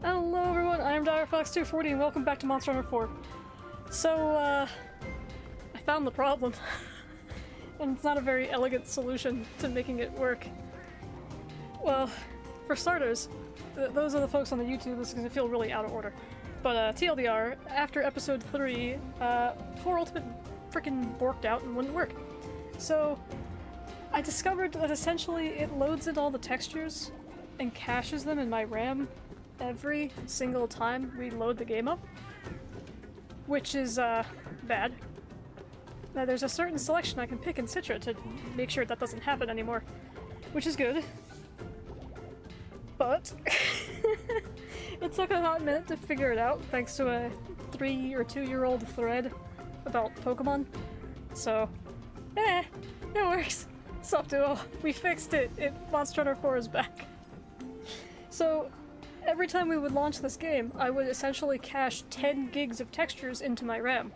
Hello everyone, I'm DireFox240 and welcome back to Monster Hunter 4. So, I found the problem. And it's not a very elegant solution to making it work. Well, for starters, those are the folks on the YouTube, this is going to feel really out of order. But TLDR, after episode 3, 4 Ultimate frickin' borked out and wouldn't work. So, I discovered that essentially it loads in all the textures and caches them in my RAM every single time we load the game up, which is bad. Now there's a certain selection I can pick in Citra to make sure that doesn't happen anymore, which is good. But it took a hot minute to figure it out thanks to a 3 or 2 year old thread about Pokemon. So, it works. Sup duo, we fixed it. Monster Hunter 4 is back. So, every time we would launch this game, I would essentially cache 10 gigs of textures into my RAM.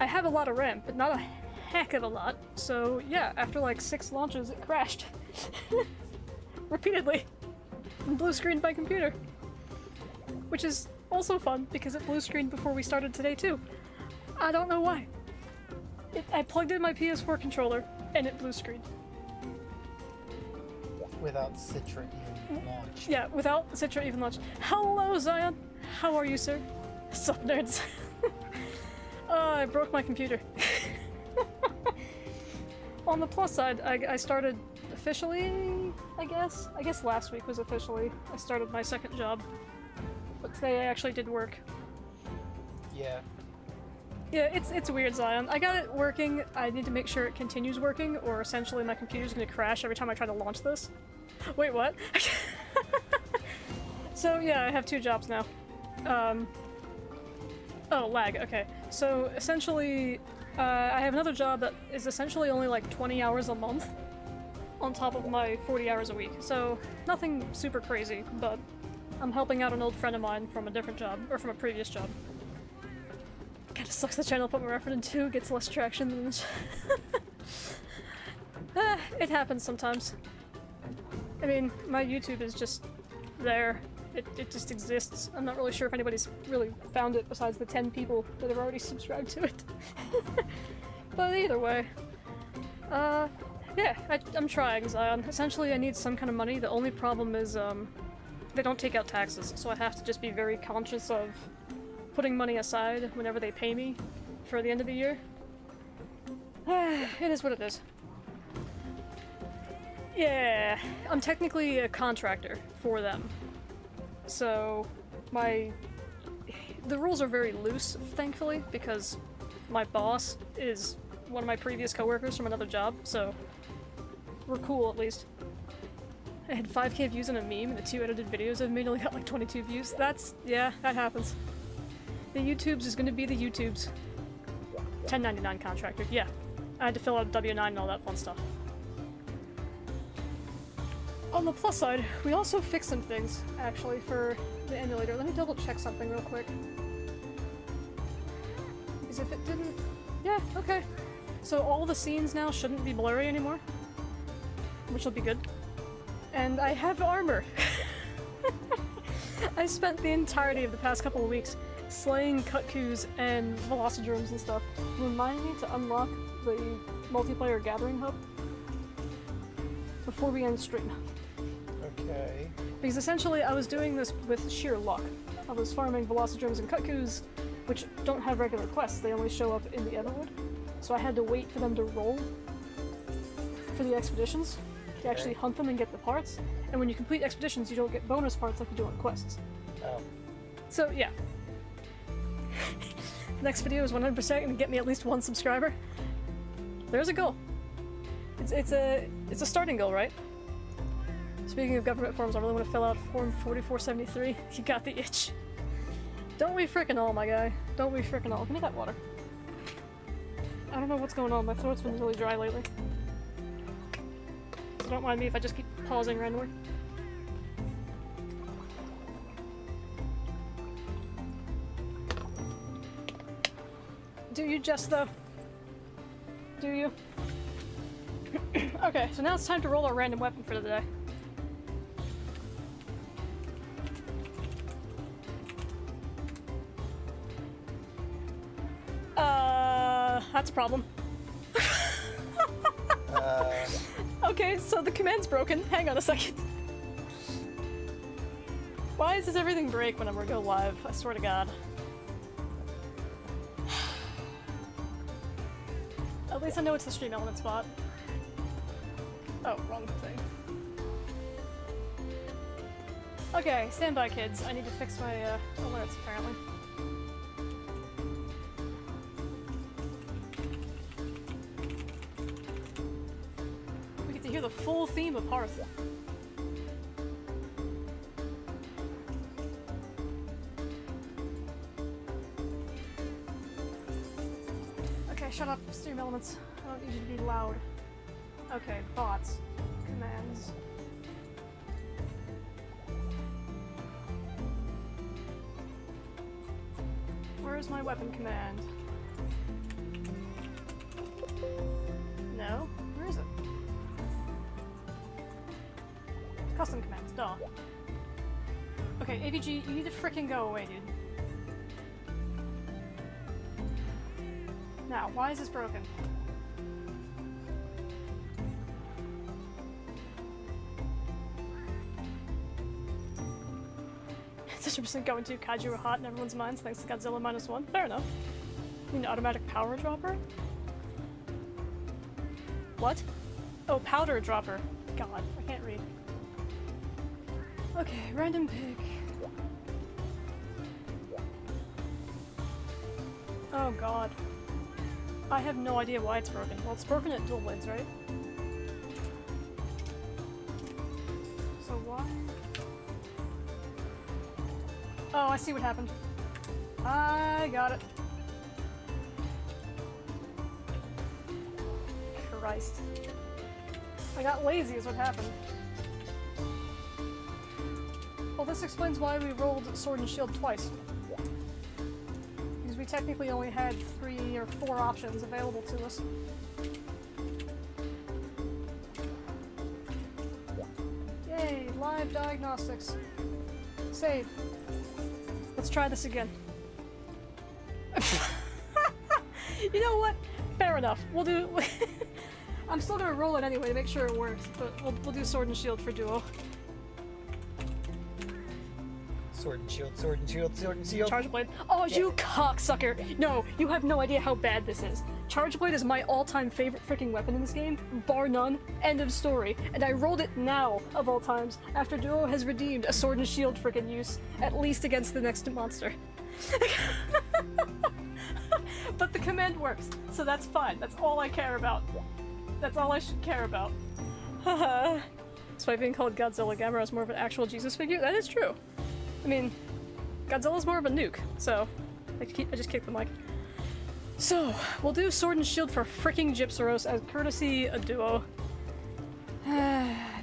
I have a lot of RAM, but not a heck of a lot, so yeah, after like 6 launches, it crashed. Repeatedly. And blue screened my computer. Which is also fun, because it blue screened before we started today too. I don't know why. I plugged in my PS4 controller, and it blue screened. Without Citra even launched. Yeah, without Citra even launched. Hello, Zion! How are you, sir? Sup, nerds? I broke my computer. On the plus side, I started officially, I guess? I guess last week was officially. I started my second job. But today I actually did work. Yeah. Yeah, it's weird, Zion. I got it working. I need to make sure it continues working, or essentially my computer's gonna crash every time I try to launch this. Wait, what? So yeah, I have 2 jobs now. Oh, lag, okay. So essentially, I have another job that is essentially only like 20 hours a month on top of my 40 hours a week. So nothing super crazy, but I'm helping out an old friend of mine from a different job, or from a previous job. Kinda sucks the channel I put my effort into, gets less traction than this. It happens sometimes. I mean, my YouTube is just there. It just exists. I'm not really sure if anybody's really found it besides the 10 people that have already subscribed to it. But either way, yeah, I'm trying, Zion. Essentially, I need some kind of money. The only problem is, they don't take out taxes, so I have to just be very conscious of putting money aside whenever they pay me for the end of the year. It is what it is. Yeah, I'm technically a contractor for them. So, the rules are very loose, thankfully, because my boss is one of my previous coworkers from another job, so we're cool at least. I had 5K views on a meme, and the 2 edited videos I've made only got like 22 views. Yeah, that happens. The YouTubes is gonna be the YouTubes. 1099 contractor, yeah. I had to fill out W9 and all that fun stuff. On the plus side, we also fixed some things, actually, for the emulator. Let me double check something real quick. Because if it didn't... Yeah, okay. So all the scenes now shouldn't be blurry anymore. Which will be good. And I have armor! I spent the entirety of the past couple of weeks slaying Kut-Kus and Velocidromes and stuff. Remind me to unlock the multiplayer Gathering Hub before we end stream. Okay. Because essentially I was doing this with sheer luck. I was farming Velocidromes and Kut-Kus, which don't have regular quests, they only show up in the Everwood. So I had to wait for them to roll for the expeditions, to actually hunt them and get the parts. And when you complete expeditions, you don't get bonus parts like you do on quests. Oh. So, yeah. Next video is 100% going to get me at least 1 subscriber. There's a goal. It's a starting goal, right? Speaking of government forms, I really want to fill out form 4473. You got the itch. Don't we frickin' all, my guy. Don't we frickin' all. Give me that water. I don't know what's going on. My throat's been really dry lately. So don't mind me if I just keep pausing randomly. Do you just though? Do you? Okay, so now it's time to roll our random weapon for the day. That's a problem. Okay, so the command's broken. Hang on a second. Why does everything break whenever I go live? I swear to God. At least I know it's the stream element spot. Oh, wrong thing. Okay, stand by, kids. I need to fix my alerts, apparently. We get to hear the full theme of Hearth. Okay, shut up, stream elements. I don't need you to be loud. Okay, bots. Commands. Where's my weapon command? No? Where is it? Custom commands, duh. Okay, AVG, you need to frickin' go away, dude. Now, why is this broken? Going to kaiju are hot in everyone's minds thanks to Godzilla minus one. Fair enough. You mean automatic power dropper? What? Oh, powder dropper. God, I can't read. Okay, random pick. Oh God. I have no idea why it's broken. Well, it's broken at dual blades, right? So why? Oh, I see what happened. I got it. Christ. I got lazy is what happened. Well, this explains why we rolled Sword and Shield twice. Because we technically only had 3 or 4 options available to us. Yay, live diagnostics. Save. Let's try this again. You know what? Fair enough. We'll do... I'm still gonna roll it anyway to make sure it works, but we'll do Sword and Shield for duo. Sword and Shield, Sword and Shield, Sword and Shield. Charge Blade. Oh, yeah. You cocksucker! No, you have no idea how bad this is. Charge Blade is my all-time favorite freaking weapon in this game, bar none, end of story. And I rolled it now, of all times, after duo has redeemed a Sword and Shield freaking use, at least against the next monster. But the command works, so that's fine. That's all I care about. That's all I should care about. Haha. Despite being called Godzilla, Gamera is more of an actual Jesus figure? That is true. I mean, Godzilla's more of a nuke, so I just kicked the mic. So, we'll do Sword and Shield for fricking Gypceros as courtesy a duo.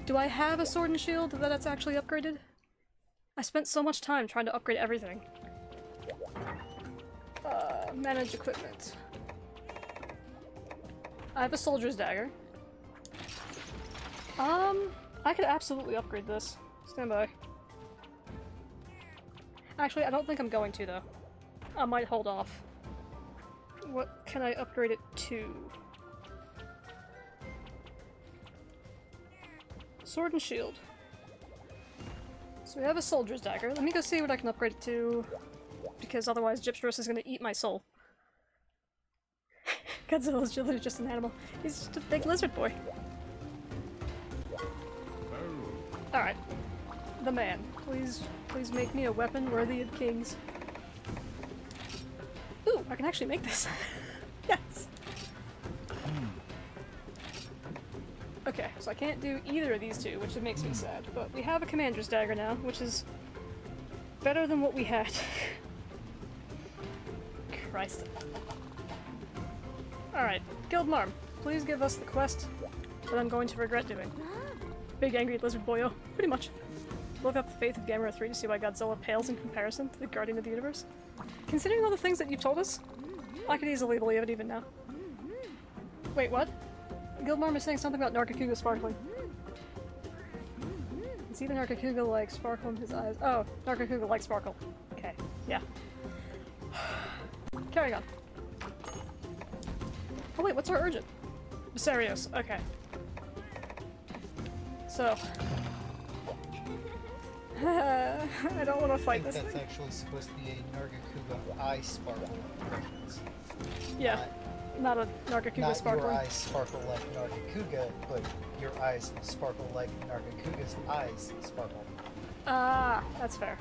Do I have a Sword and Shield that it's actually upgraded? I spent so much time trying to upgrade everything. Manage equipment. I have a soldier's dagger. I could absolutely upgrade this. Stand by. Actually, I don't think I'm going to, though. I might hold off. What can I upgrade it to? Sword and Shield. So we have a soldier's dagger. Let me go see what I can upgrade it to, because otherwise Gypceros is going to eat my soul. Godzilla's literally just an animal. He's just a big lizard boy. Alright. The man. Please make me a weapon worthy of kings. Ooh, I can actually make this. Yes! Okay, so I can't do either of these two, which makes me sad, but we have a commander's dagger now, which is better than what we had. Christ. Alright, Guildmarm, please give us the quest that I'm going to regret doing. Big angry lizard boyo, pretty much. Look up the Faith of Gamera 3 to see why Godzilla pales in comparison to the Guardian of the Universe. Considering all the things that you've told us, I could easily believe it even now. Wait, what? Guildmarm is saying something about Nargacuga sparkling. It's even Nargacuga like sparkle in his eyes. Oh, Nargacuga like sparkle. Okay, yeah. Carrying on. Oh wait, what's our urgent? Serious. Okay. So. I don't want to fight this thing. Actually supposed to be a Nargacuga Eye Sparkle reference. Yeah. Not a Nargacuga Sparkle. Your eyes sparkle like Nargacuga, but your eyes sparkle like Nargacuga's eyes sparkle. Ah, that's fair.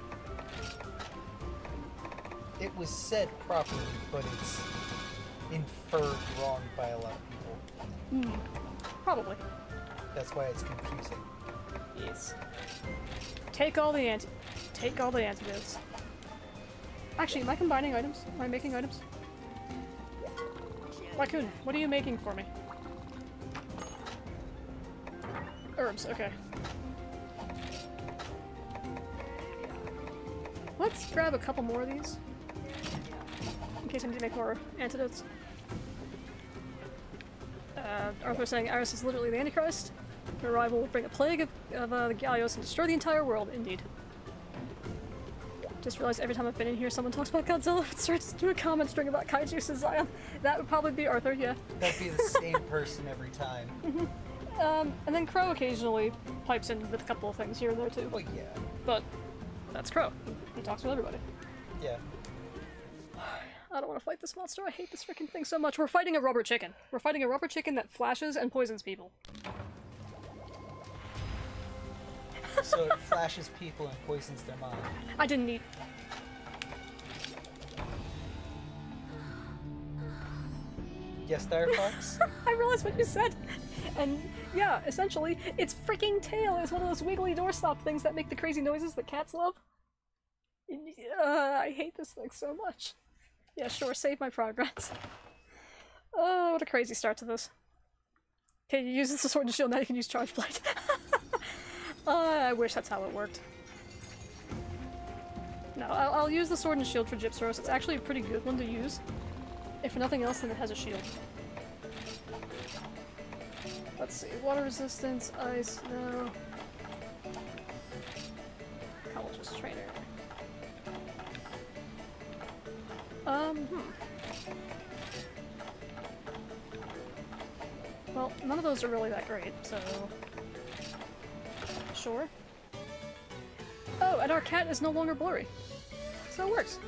It was said properly, but it's inferred wrong by a lot of people. Hmm. Probably. That's why it's confusing. Yes. Take all the antidotes. Actually, am I combining items? Am I making items? Raccoon, what are you making for me? Herbs, okay. Let's grab a couple more of these. In case I need to make more antidotes. Arthur saying Iris is literally the Antichrist. Her arrival will bring a plague of the Gallios and destroy the entire world, indeed. Just realized every time I've been in here, someone talks about Godzilla and starts to do a comment string about kaiju, says Zion. That would probably be Arthur, yeah. That'd be the same person every time. Mm-hmm. And then Crow occasionally pipes in with a couple of things here and there, too. Well, yeah. But that's Crow. He talks with everybody. Yeah. I don't want to fight this monster. I hate this freaking thing so much. We're fighting a rubber chicken. We're fighting a rubber chicken that flashes and poisons people. So it flashes people and poisons their mind. I didn't need. Yes, there, Fox? I realized what you said. And yeah, essentially, its freaking tail is one of those wiggly doorstop things that make the crazy noises that cats love. I hate this thing so much. Yeah, sure, save my progress. Oh, what a crazy start to this. Okay, you use this as sword and shield, now you can use Charge Blade. I wish that's how it worked. No, I'll use the sword and shield for Gypceros. It's actually a pretty good one to use. If for nothing else, then it has a shield. Let's see, water resistance, ice, no. College's trainer. Well, none of those are really that great, so... Sure. Oh, and our cat is no longer blurry. So it works.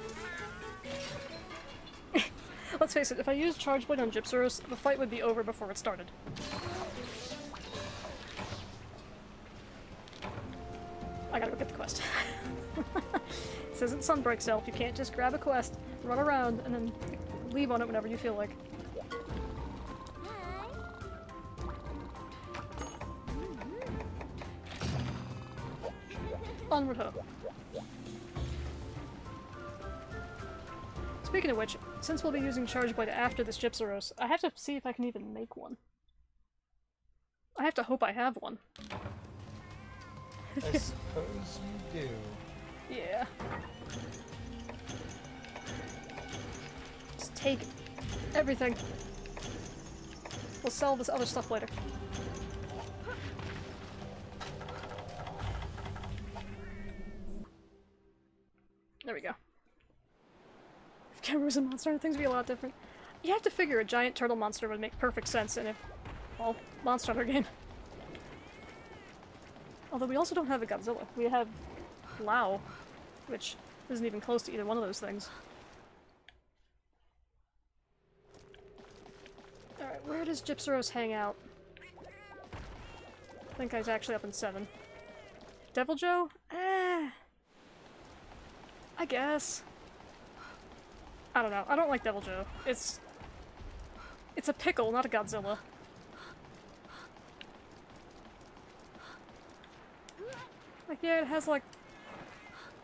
Let's face it, if I used Charge Blade on Gypceros, the fight would be over before it started. I gotta go get the quest. This isn't Sunbreak Self, you can't just grab a quest, run around, and then leave on it whenever you feel like. Onward Ho. Speaking of which, since we'll be using Charge Blade after this Gypceros, I have to see if I can even make one. I have to hope I have one. I suppose you do. Yeah. Just take everything. We'll sell this other stuff later. There we go. If Gamera was a monster, things would be a lot different. You have to figure a giant turtle monster would make perfect sense in a well, Monster Hunter game. Although we also don't have a Godzilla. We have Lao, which isn't even close to either one of those things. Alright, where does Gypceros hang out? I think he's actually up in 7. Devil Joe? I guess. I don't know. I don't like Devil Joe. It's a pickle, not a Godzilla. Like, yeah, it has, like,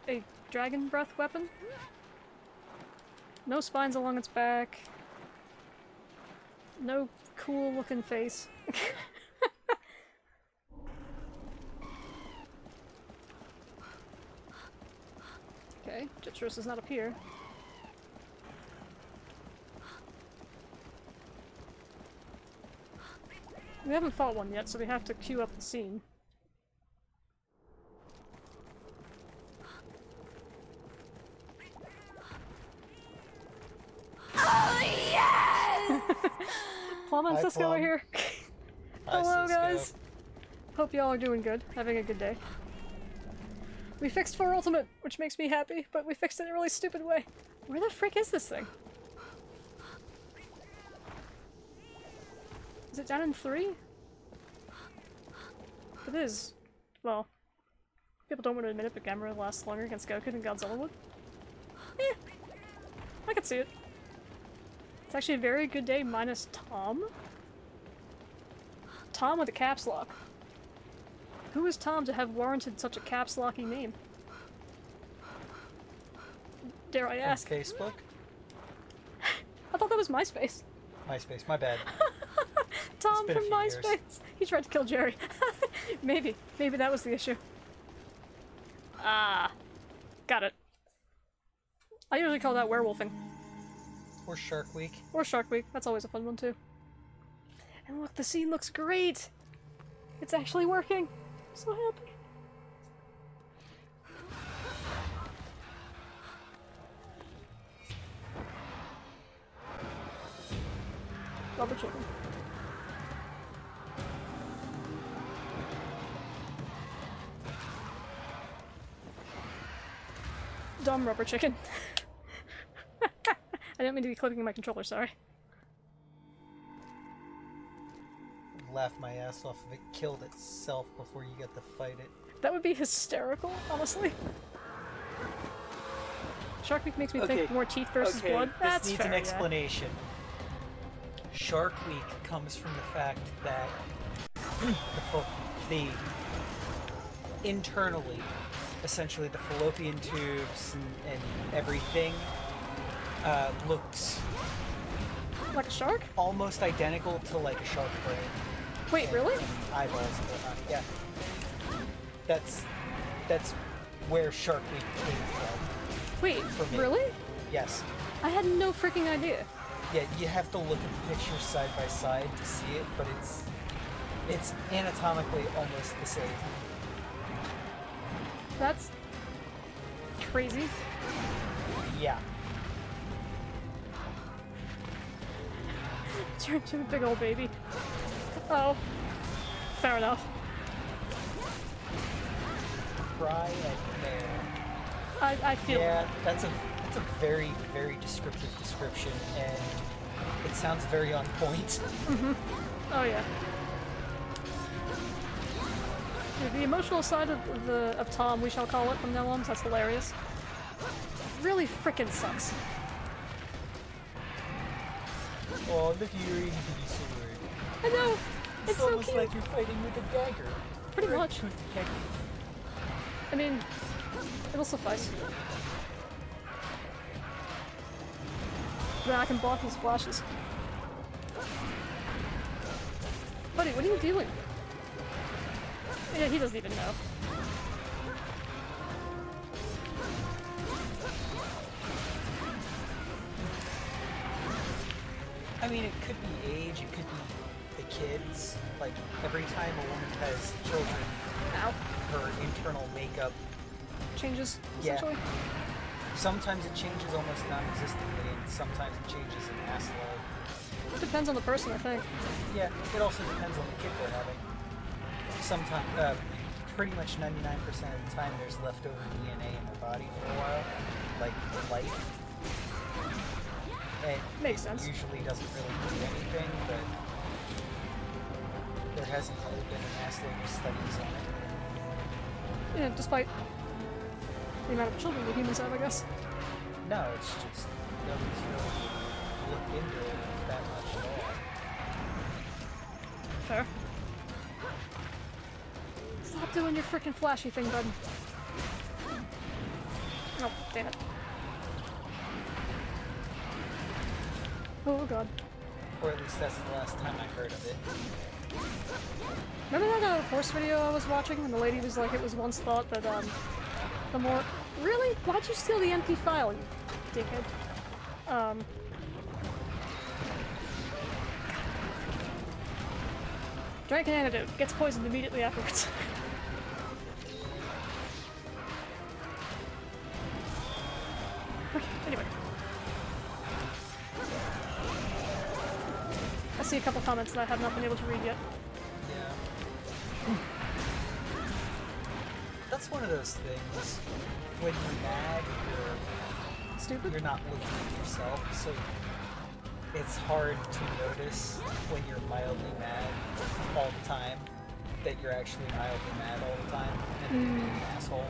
a dragon breath weapon. No spines along its back. No cool-looking face. Okay, Gypceros is not up here. We haven't fought one yet, so we have to queue up the scene. Oh, yes! Plum and Cisco are here. Hello, guys. Hope y'all are doing good, having a good day. We fixed 4 Ultimate, which makes me happy, but we fixed it in a really stupid way. Where the frick is this thing? Is it down in 3? It is. Well, people don't want to admit it, but Gamera lasts longer against Goku than Godzilla would. Eh, I could see it. It's actually a very good day minus Tom. Tom with a caps lock. Who is Tom to have warranted such a caps locking name? Dare I ask? From Facebook? I thought that was MySpace. MySpace, my bad. Tom from MySpace. Years. He tried to kill Jerry. Maybe that was the issue. Ah, got it. I usually call that werewolfing. Or Shark Week. Or Shark Week. That's always a fun one too. And look, the scene looks great. It's actually working. I'm so happy. Love the children. Dumb rubber chicken. I didn't mean to be clicking my controller, sorry. Laugh my ass off if it killed itself before you get to fight it. That would be hysterical, honestly. Shark Week makes me think more teeth versus blood. That's fair, an explanation. Yeah. Shark Week comes from the fact that the internally, essentially the fallopian tubes and everything looks like a shark? Almost identical to like a shark brain. Wait, and, really? And eyeballs and whatnot. Yeah. That's where Shark Week came from. Wait, really? Yes. I had no freaking idea. Yeah, you have to look at the pictures side by side to see it, but it's anatomically almost the same. That's crazy. Yeah. Turned into a big old baby. Oh. Fair enough. Cry and bear. I feel yeah, that's a very, very descriptive description, and it sounds very on point. Mm-hmm. Oh yeah. The emotional side of Tom, we shall call it from now on, so that's hilarious. Really frickin' sucks. Oh, look at your itty bitty sword. I know! It's so almost cute. Like you're fighting with a dagger. Pretty much. I mean, it'll suffice. Then I can block these flashes. Buddy, what are you doing? Yeah, he doesn't even know. I mean, it could be age, it could be the kids. Like, every time a woman has children, her internal makeup changes, essentially. Yeah. Sometimes it changes almost non-existently, and sometimes it changes in ass load. It depends on the person, I think. Yeah, it also depends on the kid they're having. Sometimes, pretty much 99% of the time, there's leftover DNA in the body for a while, like life. And makes sense. It usually doesn't really do anything, but there hasn't really been a mass load of studies on it. Yeah, despite the amount of children the humans have, I guess. No, it's just nobody's really looked into it that much at all. Fair. Stop doing your frickin' flashy thing, bud. Oh, damn it. Oh god. Or at least that's the last time I heard of it. Remember that horse video I was watching and the lady was like, it was once thought that the more— really? Why'd you steal the empty file, you dickhead? Drank an antidote. Gets poisoned immediately afterwards. Okay, anyway. I see a couple comments that I have not been able to read yet. Yeah. That's one of those things. When you're mad, you're stupid. You're not looking at yourself, so it's hard to notice when you're mildly mad all the time that you're actually mildly mad all the time and you're an asshole.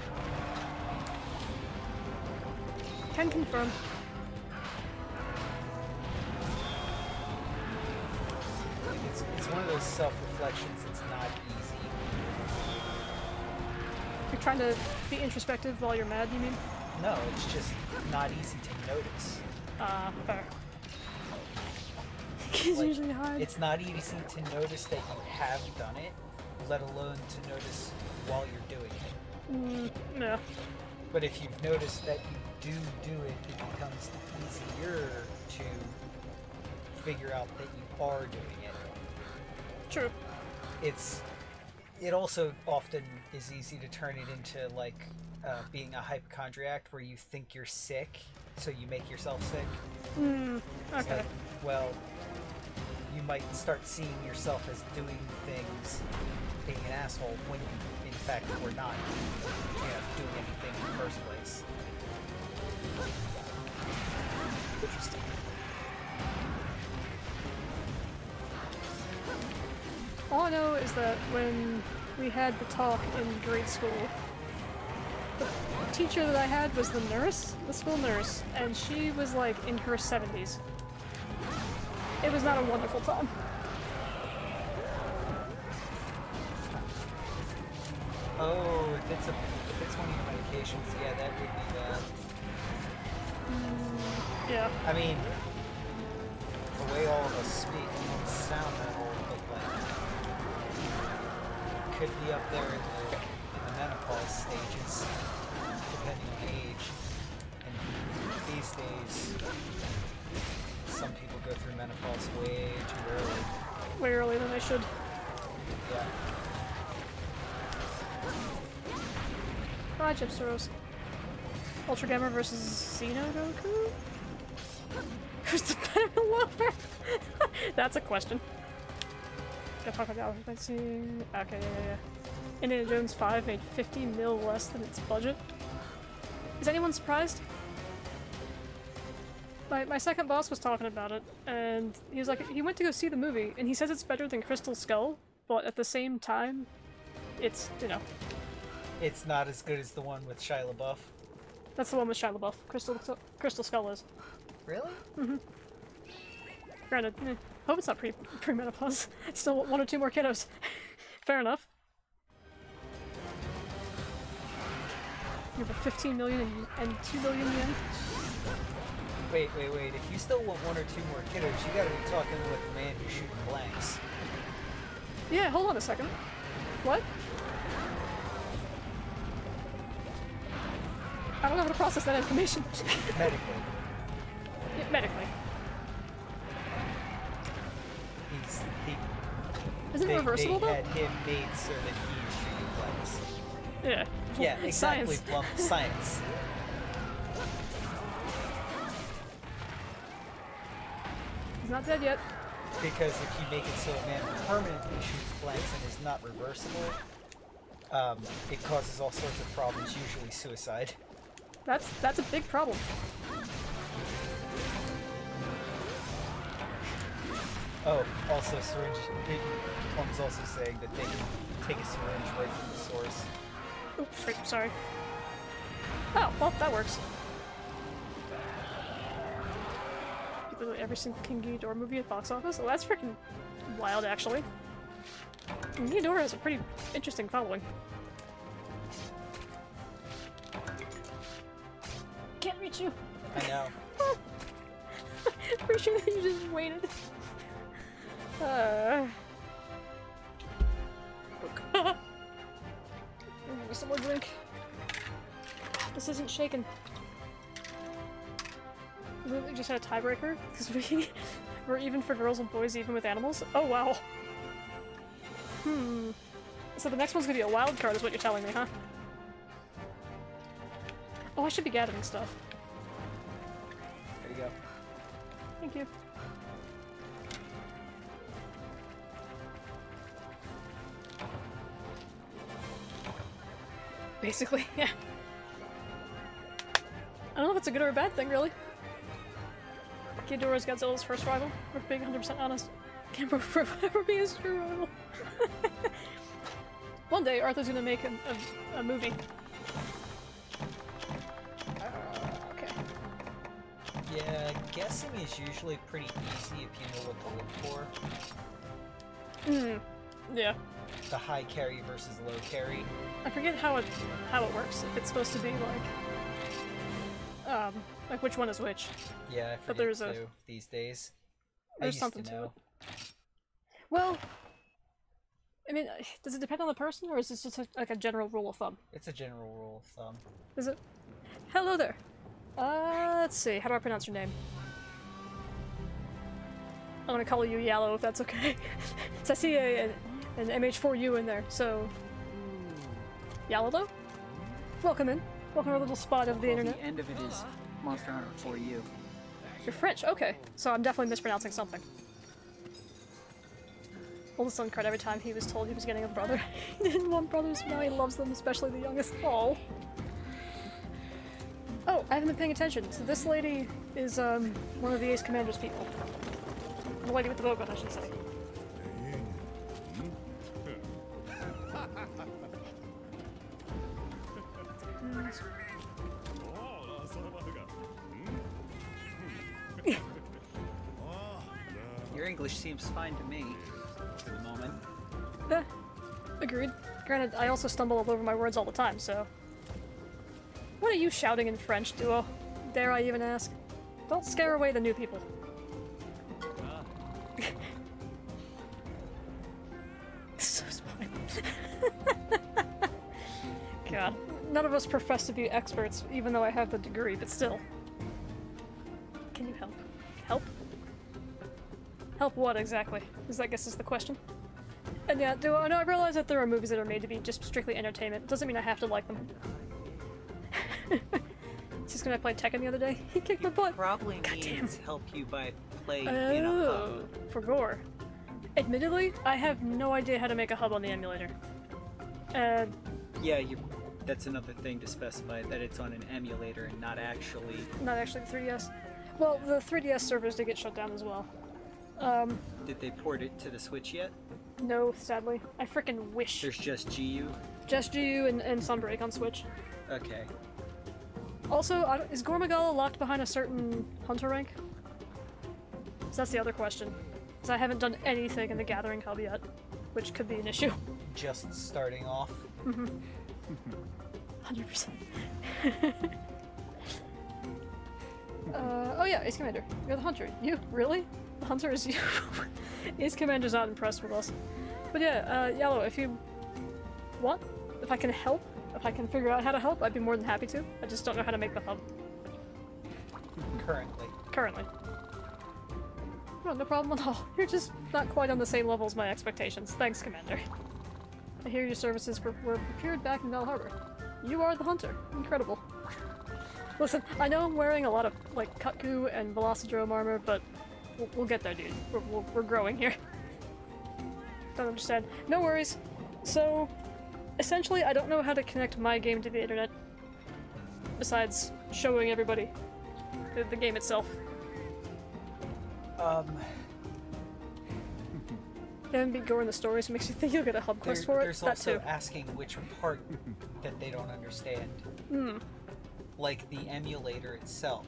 Can confirm. Like it's one of those self-reflections that's not easy. You're trying to be introspective while you're mad, you mean? No, it's just not easy to notice. Fair. It's like, usually hard. It's not easy to notice that you have done it, let alone to notice while you're doing it. No. But if you've noticed that you do it, it becomes easier to figure out that you are doing it. True. It also often is easy to turn it into like being a hypochondriac where you think you're sick, so you make yourself sick. Okay. Like, well, you might start seeing yourself as doing things, being an asshole, when you, in fact, were not doing anything in the first place. Interesting. All I know is that when we had the talk in grade school, the teacher that I had was the nurse, the school nurse, and she was like in her 70s. It was not a wonderful time. Oh, if it's one of your medications, yeah, that would be bad. Yeah. I mean, the way all of us speak, it don't sound that old, but like, could be up there in the menopause stages, depending on age. And these days, some people go through menopause way too early. Way earlier than they should. Yeah. Bye, Gypceros. Ultra Gamera versus Xeno Goku? Who's the better lover? That's a question. Gotta talk about that. Okay, yeah. Indiana Jones 5 made 50 mil less than its budget. Is anyone surprised? My second boss was talking about it, and he was like, he went to go see the movie, and he says it's better than Crystal Skull, but at the same time, it's, you know. It's not as good as the one with Shia LaBeouf. That's the one with Shia LaBeouf. Crystal Skull is. Really? Mm-hmm. Granted, hope it's not pre-menopause. Still one or two more kiddos. Fair enough. You have 15 million and 2 billion yen. Wait. If you still want one or two more kiddos, you gotta be talking with the man who's shooting blanks. Yeah, hold on a second. What? I don't know how to process that information. Medically. Yeah, medically. Isn't it reversible though? They had him made so that he was shooting blanks. Yeah. Yeah, exactly. Science. Plump science. He's not dead yet. Because if you make it so a man permanently shoots blanks and is not reversible, it causes all sorts of problems, usually suicide. That's a big problem. Oh, also syringe. Plum's also saying that they can take a syringe right from the source. Oops, freak, sorry. Oh, well, that works. Literally every single King Ghidorah movie at box office? Oh, that's freaking wild, actually. Ghidorah has a pretty interesting following. Can't reach you! I know. Pretty sure that you just waited. Give me some more drink. This isn't shaken. We literally just had a tiebreaker because we're even for girls and boys, even with animals. Oh wow. So the next one's gonna be a wild card, is what you're telling me, huh? Oh, I should be gathering stuff. There you go. Thank you. basically. Yeah. I don't know if it's a good or a bad thing, really. Ghidorah's Godzilla's first rival, if we're being 100% honest. Can't forever be his true rival. One day, Arthur's gonna make a movie. Okay. Yeah, guessing is usually pretty easy if you know what to look for. Hmm. Yeah. The high carry versus low carry. I forget how it works. If it's supposed to be like which one is which. Yeah, I forget but there's too, these days. There's something to it. Well, I mean, does it depend on the person, or is this just like a general rule of thumb? It's a general rule of thumb. Is it? Hello there. Let's see. How do I pronounce your name? I'm gonna call you Yellow, if that's okay. So I see an MH4U in there. So, Yellow though. Welcome in. Welcome to our little spot of the internet. The end of it is Monster Hunter 4 U. You're French, okay. So I'm definitely mispronouncing something. Oldest son cried every time he was told he was getting a brother. He didn't want brothers, but now he loves them, especially the youngest. Aww. Oh, I haven't been paying attention. So this lady is one of the Ace Commander's people. The lady with the bow gun, I should say. Your English seems fine to me, for the moment. Agreed. Granted, I also stumble over my words all the time, so... What are you shouting in French, Duo? Dare I even ask? Don't scare away the new people. So spine. God. None of us profess to be experts, even though I have the degree, but still. Can you help? Help? Help what, exactly? Is I guess is the question. And yeah, do I know I realize that there are movies that are made to be just strictly entertainment. It doesn't mean I have to like them. Just gonna play Tekken the other day. He kicked my butt. Probably means help you by playing in a hub. For Gore. Admittedly, I have no idea how to make a hub on the emulator. Yeah, that's another thing to specify, that it's on an emulator and not actually... Not actually the 3DS. Well, the 3DS servers did get shut down as well. Did they port it to the Switch yet? No, sadly. I frickin' wish. There's just GU? Just GU and Sunbreak on Switch. Okay. Also, is Gore Magala locked behind a certain hunter rank? So that's the other question. Because I haven't done anything in the Gathering Hub yet, which could be an issue. Just starting off. Mm-hmm. 100%. Oh yeah, Ace Commander. You're the hunter. You? Really? The hunter is you. Ace Commander's not impressed with us. But yeah, Yellow, if you want, if I can help, if I can figure out how to help, I'd be more than happy to. I just don't know how to make the hub. Currently. Oh, no problem at all. You're just not quite on the same level as my expectations. Thanks, Commander. I hear your services were procured back in Dahl Harbor. You are the hunter. Incredible. Listen, I know I'm wearing a lot of, like, Kut-Ku and Velocidrome armor, but... We'll get there, dude. We're growing here. Don't understand. No worries. So, essentially, I don't know how to connect my game to the internet. Besides showing everybody the game itself. Having been going in the stories makes you think you'll get a hub quest for it. There's also asking which part that they don't understand. Hmm. Like the emulator itself.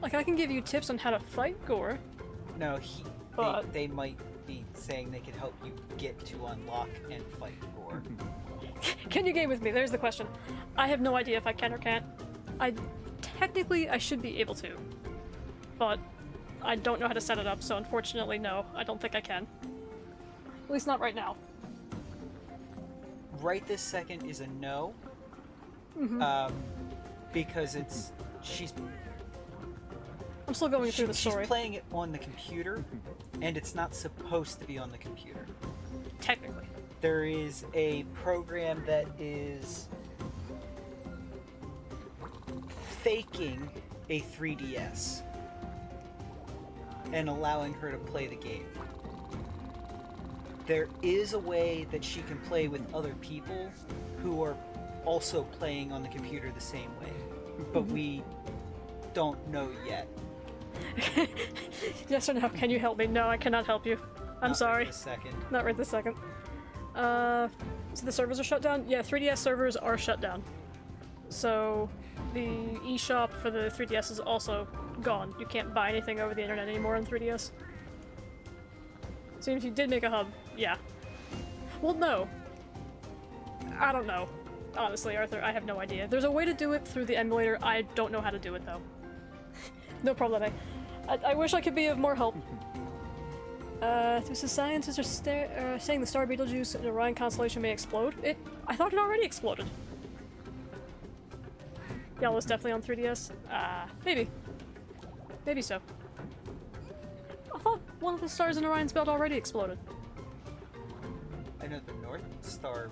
Like I can give you tips on how to fight Gore. No, they might be saying they can help you get to unlock and fight Gore. Can you game with me? There's the question. I have no idea if I can or can't. Technically I should be able to, but I don't know how to set it up, so unfortunately no, I don't think I can. At least not right now. Right this second is a no. Mm-hmm. Because it's... I'm still going through the story. She's playing it on the computer, and it's not supposed to be on the computer. Technically. There is a program that is faking a 3DS and allowing her to play the game. There is a way that she can play with other people, who are also playing on the computer the same way, but we don't know yet. Yes or no? Can you help me? No, I cannot help you. I'm sorry. Not right this second. Not right this second. So the servers are shut down? Yeah, 3DS servers are shut down. So the eShop for the 3DS is also gone. You can't buy anything over the internet anymore on 3DS. So even if you did make a hub, yeah. Well, no. I don't know. Honestly, Arthur, I have no idea. There's a way to do it through the emulator. I don't know how to do it, though. No problem. I wish I could be of more help. Scientists are saying the star Betelgeuse in the Orion constellation may explode. I thought it already exploded. Yellow's definitely on 3DS. Maybe. Maybe so. I thought one of the stars in Orion's belt already exploded. I know the North Star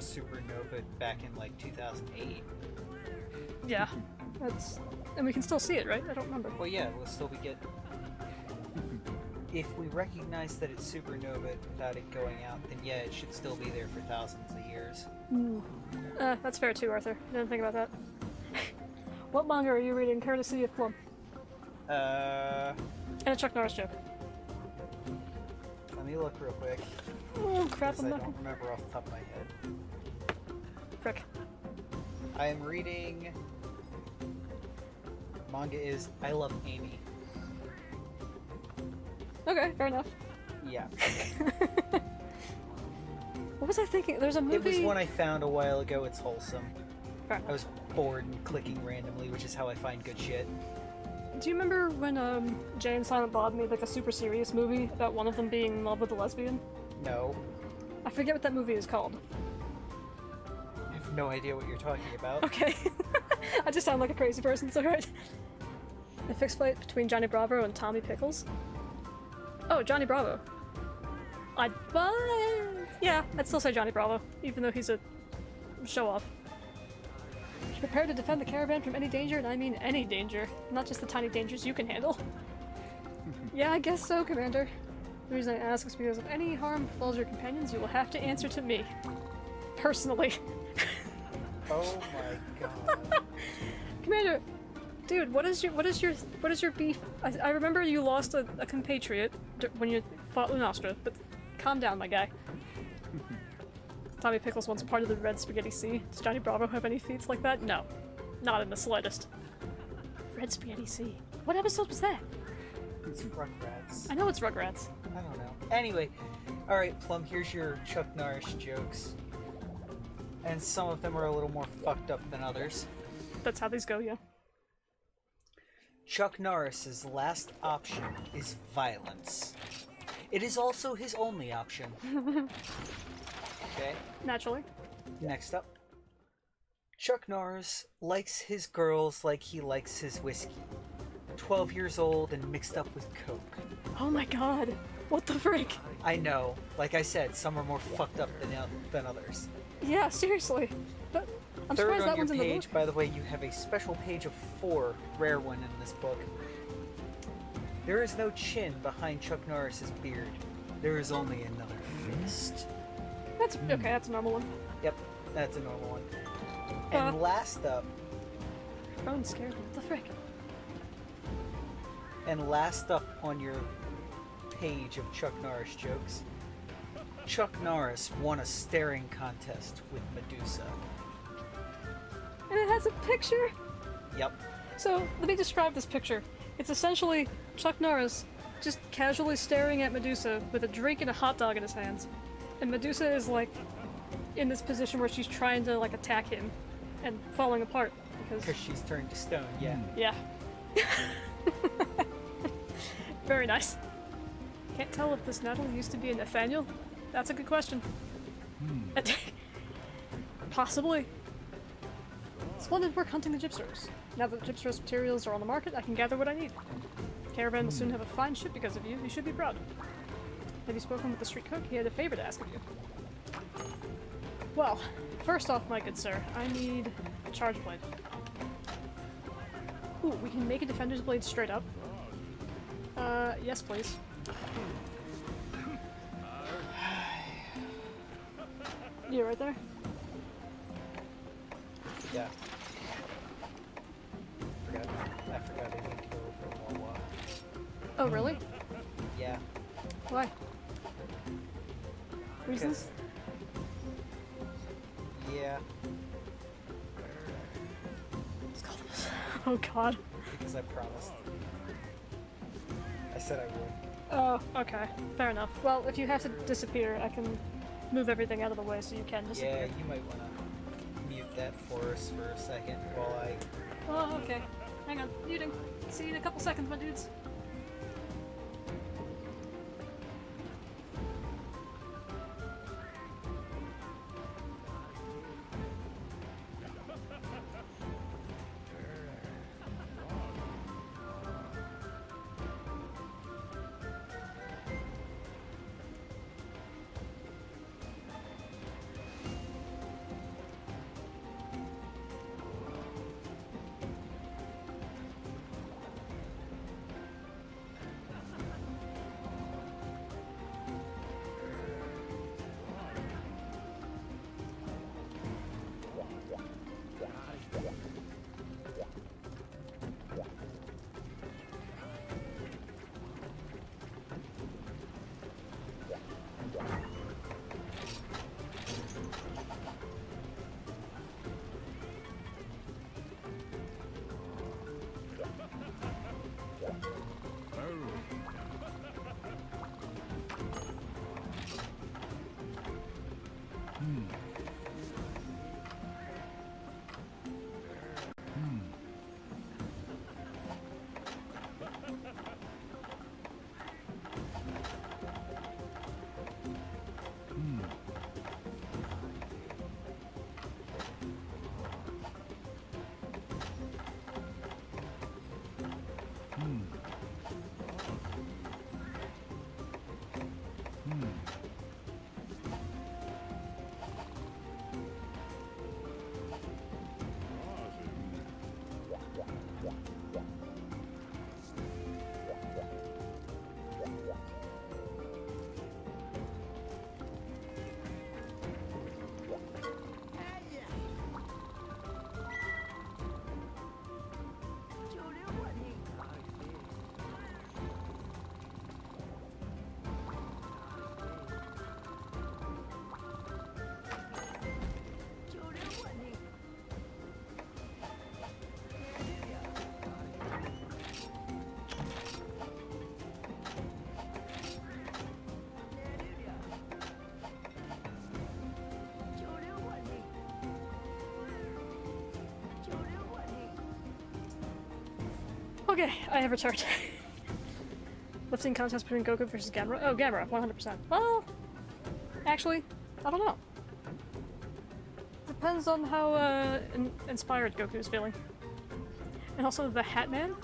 supernova back in like 2008. Yeah, that's... And we can still see it, right? I don't remember. Well, yeah, we'll still be getting... If we recognize that it's supernova without it going out, then yeah, it should still be there for thousands of years. Mm. That's fair too, Arthur. I didn't think about that. What manga are you reading, courtesy of Plum? And a Chuck Norris joke. Let me look real quick. Oh crap, I don't remember off the top of my head. Frick. I am reading... Manga is I Love Amy. Okay, fair enough. Yeah. What was I thinking? There's a movie... It was one I found a while ago. It's wholesome. Fair enough. I was bored and clicking randomly, which is how I find good shit. Do you remember when Jay and Silent Bob made like a super serious movie about one of them being in love with a lesbian? No. I forget what that movie is called. I have no idea what you're talking about. Okay. I just sound like a crazy person, it's alright. A fixed fight between Johnny Bravo and Tommy Pickles. Oh, Johnny Bravo. Yeah, I'd still say Johnny Bravo, even though he's a show-off. Prepare to defend the caravan from any danger, and I mean any danger. Not just the tiny dangers you can handle. Yeah, I guess so, Commander. The reason I ask is because if any harm befalls your companions, you will have to answer to me. Personally. Oh my god. Commander, dude, what is your beef? I remember you lost a compatriot when you fought Lunastra, but calm down, my guy. Tommy Pickles once part of the Red Spaghetti Sea. Does Johnny Bravo have any feats like that? No. Not in the slightest. Red Spaghetti Sea. What episode was that? It's Rugrats. I know it's Rugrats. I don't know. Anyway, alright, Plum, here's your Chuck Norris jokes. And some of them are a little more fucked up than others. That's how these go, yeah. Chuck Norris's last option is violence. It is also his only option. Okay. Naturally. Next up. Chuck Norris likes his girls like he likes his whiskey. 12 years old and mixed up with coke. Oh my god. What the frick? I know. Like I said, some are more fucked up than others. Yeah, seriously. But I'm surprised that one's in the book. Third on your page, by the way, you have a special page of 4, rare one in this book. There is no chin behind Chuck Norris's beard. There is only another fist. That's okay, that's a normal one. Yep, that's a normal one. And last up... I'm scared. What the frick? And last up on your page of Chuck Norris jokes, Chuck Norris won a staring contest with Medusa. And it has a picture? Yep. So, let me describe this picture. It's essentially Chuck Norris just casually staring at Medusa with a drink and a hot dog in his hands. And Medusa is like in this position where she's trying to like attack him and falling apart because she's turned to stone. Yeah. Yeah. Very nice. Can't tell if this Natalie used to be a Nathaniel. That's a good question. Possibly. Splendid work hunting the Gypceros. Now that the Gypceros materials are on the market, I can gather what I need. Caravan will soon have a fine ship because of you. You should be proud. Have you spoken with the street cook? He had a favor to ask of you. Well, first off, my good sir, I need a charge blade. Ooh, we can make a defender's blade straight up. Yes, please. You right there? Yeah. I forgot they went to go for a while. Oh, really? Yeah. Why? Reasons? Yeah. Let's call this. Oh, God. Because I promised. I said I would. Oh, okay. Fair enough. Well, if you have to disappear, I can move everything out of the way so you can disappear. Yeah, you might want to mute that for us for a second while I... Oh, okay. Hang on. Muting. See you in a couple seconds, my dudes. Okay, I have returned. Lifting contest between Goku versus Gamera. Oh, Gamera, 100%. Well, actually, I don't know. Depends on how inspired Goku is feeling. And also the Hat Man.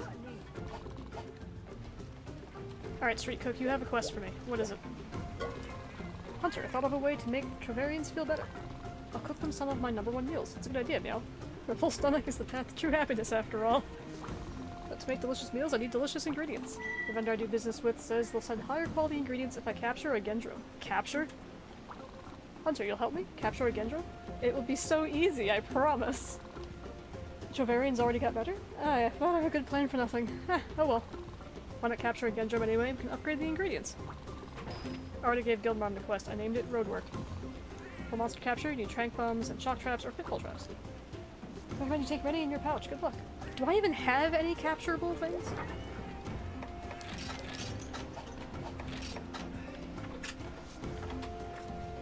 Alright, Street Cook, you have a quest for me. What is it? Hunter, I thought of a way to make Trevarians feel better. I'll cook them some of my #1 meals. It's a good idea, Meow. A full stomach is the path to true happiness, after all. To make delicious meals, I need delicious ingredients. The vendor I do business with says they'll send higher quality ingredients if I capture a Gendrome. Capture? Hunter, you'll help me? Capture a Gendrome? It will be so easy, I promise. Trevarian's already got better? I thought I had a good plan for nothing. Oh well. Why not capture a Gendrome anyway and upgrade the ingredients? I already gave Guildmarm the quest. I named it Roadwork. For monster capture, you need Trank Bombs and Shock Traps or Pitfall Traps. I recommend you take many in your pouch. Good luck. Do I even have any capturable things?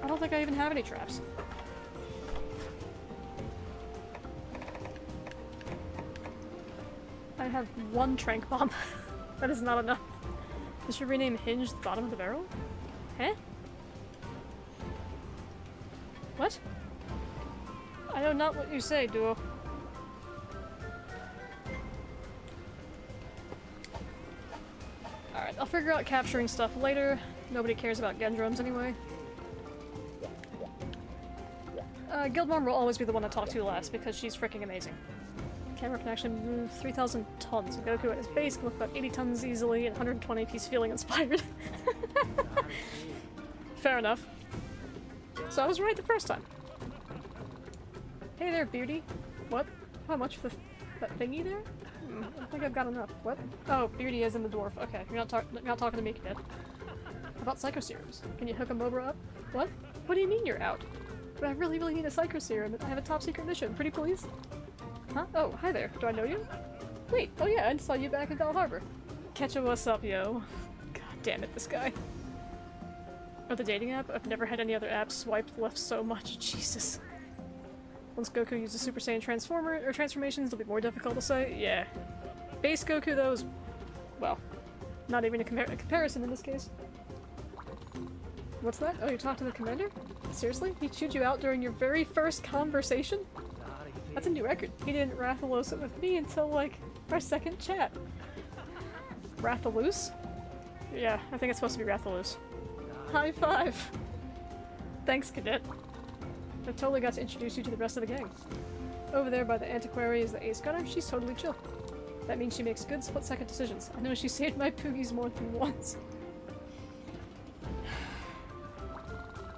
I don't think I even have any traps. I have one Trank Bomb. That is not enough. This should rename Hinge the bottom of the barrel? Huh? What? I know not what you say, Duo. I'll figure out capturing stuff later. Nobody cares about Gendromes anyway. Guildmarm will always be the one I talk to last because she's freaking amazing. Camera can actually move 3,000 tons. Goku at his base can lift about 80 tons easily and 120 if he's feeling inspired. Fair enough. So I was right the first time. Hey there, Beauty. What? How much for that thingy there? I think I've got enough. What? Oh, Beardy is in the dwarf. Okay, you're not talking to me, kid. How about Psycho Serums? Can you hook a MOBRA up? What? What do you mean you're out? But I really, really need a Psycho Serum. I have a top secret mission. Pretty please? Huh? Oh, hi there. Do I know you? Wait, oh yeah, I saw you back at Dahl Harbor. Ketcha, what's up, yo? God damn it, this guy. Or the dating app? I've never had any other app swipe left so much. Jesus. Once Goku uses Super Saiyan transformations, it'll be more difficult to say. Yeah. Base Goku, though, is, well, not even a comparison in this case. What's that? Oh, you talked to the commander? Seriously? He chewed you out during your very first conversation? That's a new record. He didn't Rathalos it with me until, like, our second chat. Rathalos? Yeah, I think it's supposed to be Rathalos. High five! Thanks, cadet. I totally got to introduce you to the rest of the gang. Over there by the antiquary is the ace gunner. She's totally chill. That means she makes good split-second decisions. I know she saved my poogies more than once.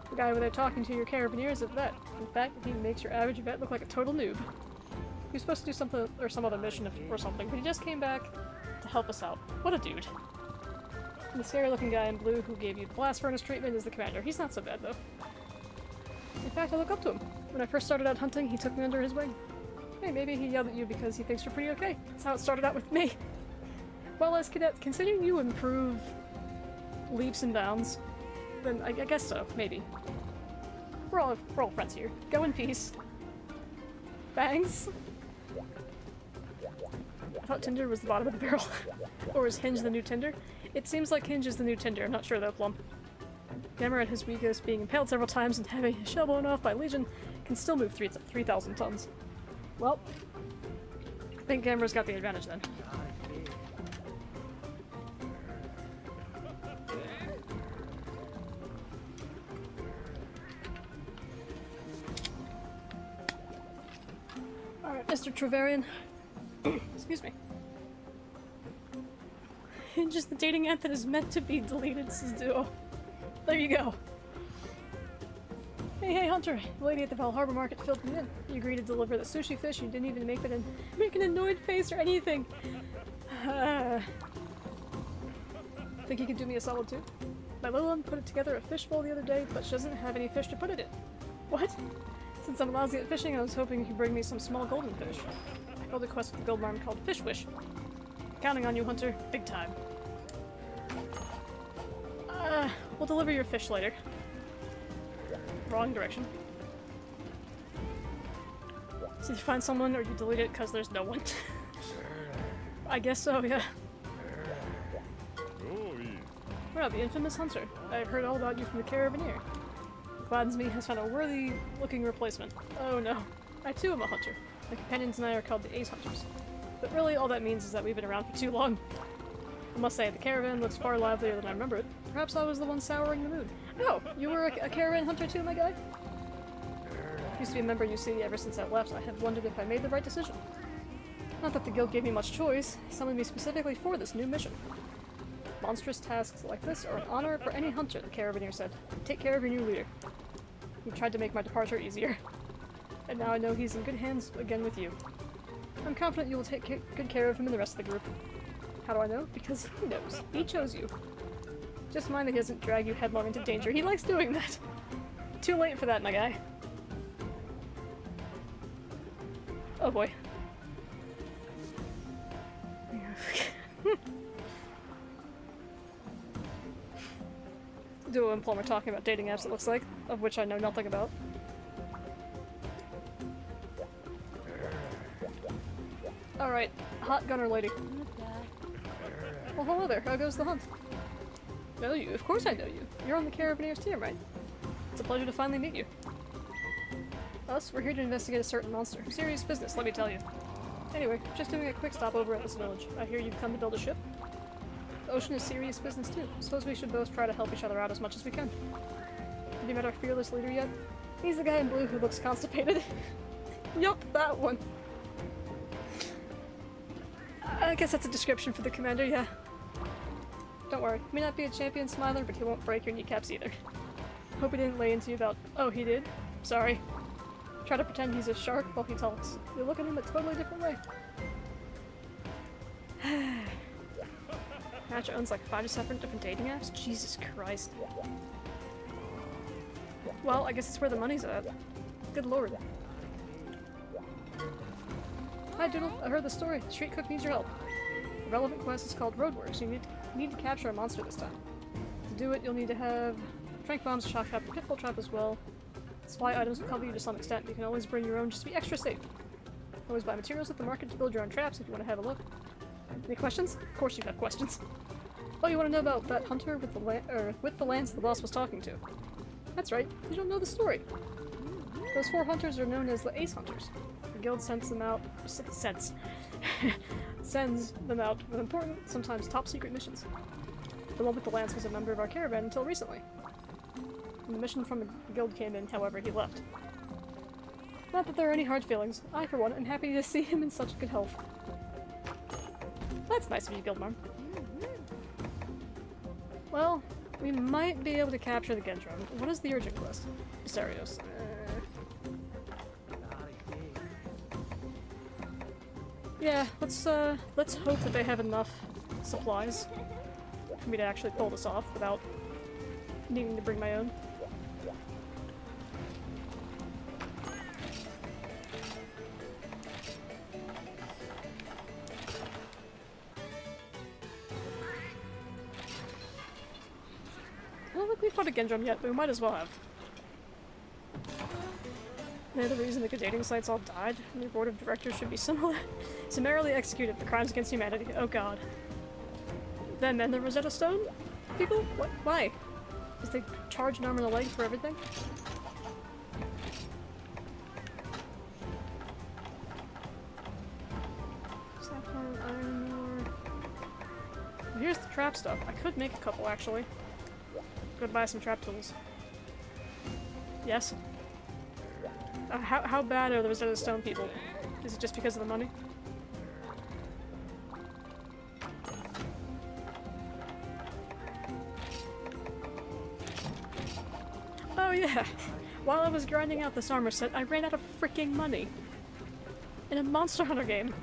The guy over there talking to your carabineer is a vet. In fact, he makes your average vet look like a total noob. He was supposed to do something or some other mission or something, but he just came back to help us out. What a dude. And the scary-looking guy in blue who gave you the blast furnace treatment is the commander. He's not so bad, though. In fact, I look up to him. When I first started out hunting, he took me under his wing. Hey, maybe he yelled at you because he thinks you're pretty okay. That's how it started out with me. Well, as cadet, considering you improve leaps and bounds, then I guess so, maybe. We're all friends here. Go in peace. Thanks. I thought Tinder was the bottom of the barrel. Or is Hinge the new Tinder? It seems like Hinge is the new Tinder. I'm not sure though, Plum. Gamera and his Wigos being impaled several times and having his shell blown off by Legion can still move 3,000 tons. Well, I think Gamera's got the advantage then. Mr. Trevarian, excuse me. Just the dating app that is meant to be deleted, says Duo. There you go. Hey, Hunter. The lady at the Dahl Harbor Market filled me in. You agreed to deliver the sushi fish, and you didn't even make an annoyed face or anything. Think you could do me a solid too? My little one put together a fish bowl the other day, but she doesn't have any fish to put it in. What? Since I'm lousy at fishing, I was hoping you could bring me some small golden fish. I held a quest with the Guildmarm called Fish Wish. Counting on you, Hunter. Big time. We'll deliver your fish later. Wrong direction. So you find someone or you delete it because there's no one. I guess so, yeah. Well, the infamous Hunter. I've heard all about you from the Carabineer. Gladdens me has found a worthy-looking replacement. Oh no. I too am a hunter. My companions and I are called the Ace Hunters. But really all that means is that we've been around for too long. I must say, the caravan looks far livelier than I remember it. Perhaps I was the one souring the mood. Oh! You were a caravan hunter too, my guy? Used to be a member, you see, ever since I left. I have wondered if I made the right decision. Not that the guild gave me much choice. They summoned me specifically for this new mission. Monstrous tasks like this are an honor for any hunter, the Carabineer said. Take care of your new leader. You tried to make my departure easier. And now I know he's in good hands again with you. I'm confident you will take good care of him and the rest of the group. How do I know? Because he knows. He chose you. Just mind that he doesn't drag you headlong into danger. He likes doing that. Too late for that, my guy. Oh boy. Duo and Plum are talking about dating apps, it looks like, of which I know nothing about. Alright, hot gunner lady. Well, hello there, how goes the hunt? Know you, of course I know you. You're on the Carabineers team, right? It's a pleasure to finally meet you. Us, we're here to investigate a certain monster. Serious business, let me tell you. Anyway, just doing a quick stopover at this village. I hear you've come to build a ship. Ocean is serious business too. Suppose we should both try to help each other out as much as we can. Have you met our fearless leader yet? He's the guy in blue who looks constipated. Yup, that one. I guess that's a description for the commander, yeah. Don't worry, he may not be a champion smiler, but he won't break your kneecaps either. Hope he didn't lay into you about— oh, he did? Sorry. Try to pretend he's a shark while he talks. You look at him a totally different way. Match owns like 5 to 7 different dating apps? Jesus Christ. Well, I guess it's where the money's at. Good lord. Hi Doodle, I heard the story. Street Cook needs your help. The relevant quest is called Road Wars. You need to capture a monster this time. To do it, you'll need to have Trank Bombs, Shock Trap, and Pitfall Trap as well. Supply items will cover you to some extent. You can always bring your own just to be extra safe. Always buy materials at the market to build your own traps if you want to have a look. Any questions? Of course you have questions. Oh, you want to know about that hunter with the lance the boss was talking to. That's right, you don't know the story. Those 4 hunters are known as the Ace Hunters. The guild sends them out... sends them out with important, sometimes top-secret missions. The one with the lance was a member of our caravan until recently. When the mission from the guild came in, however, he left. Not that there are any hard feelings. I, for one, am happy to see him in such good health. That's nice of you, Guildmarm. Well, we might be able to capture the Gendrome. What is the urgent quest? Gypceros. Yeah, let's hope that they have enough supplies for me to actually pull this off without needing to bring my own. I don't think we've fought a Gendrome yet, but we might as well have. Another reason that the dating sites all died, and their board of directors should be summarily executed for crimes against humanity. Oh god. Them and the Rosetta Stone? People? What? Why? Because they charge an arm and a leg for everything? Sapphire, iron ore. Well, here's the trap stuff. I could make a couple actually. Go buy some trap tools. Yes? How bad are the Rosetta Stone people? Is it just because of the money? Oh yeah! While I was grinding out this armor set, I ran out of freaking money! In a Monster Hunter game!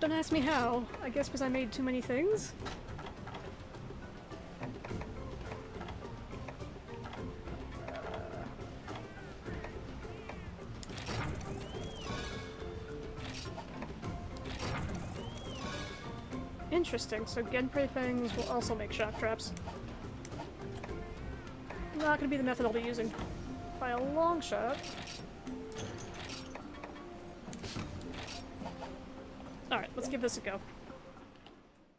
Don't ask me how. I guess because I made too many things? Interesting, so Genprey things will also make shock traps. Not gonna be the method I'll be using by a long shot. Alright, let's give this a go.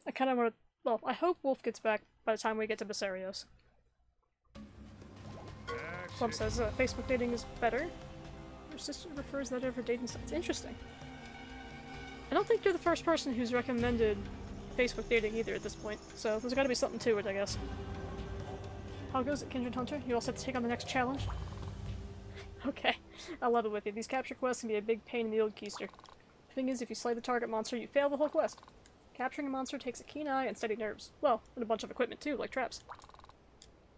I kinda wanna... well, I hope Wolf gets back by the time we get to Gypceros. Club says Facebook dating is better. Your sister refers that over dating sites. Interesting. I don't think you're the first person who's recommended Facebook dating either at this point, so there's gotta be something to it, I guess. How goes it, Kindred Hunter? You all set to take on the next challenge? Okay, I'll level with you. These capture quests can be a big pain in the old keister. The thing is, if you slay the target monster, you fail the whole quest. Capturing a monster takes a keen eye and steady nerves. Well, and a bunch of equipment too, like traps.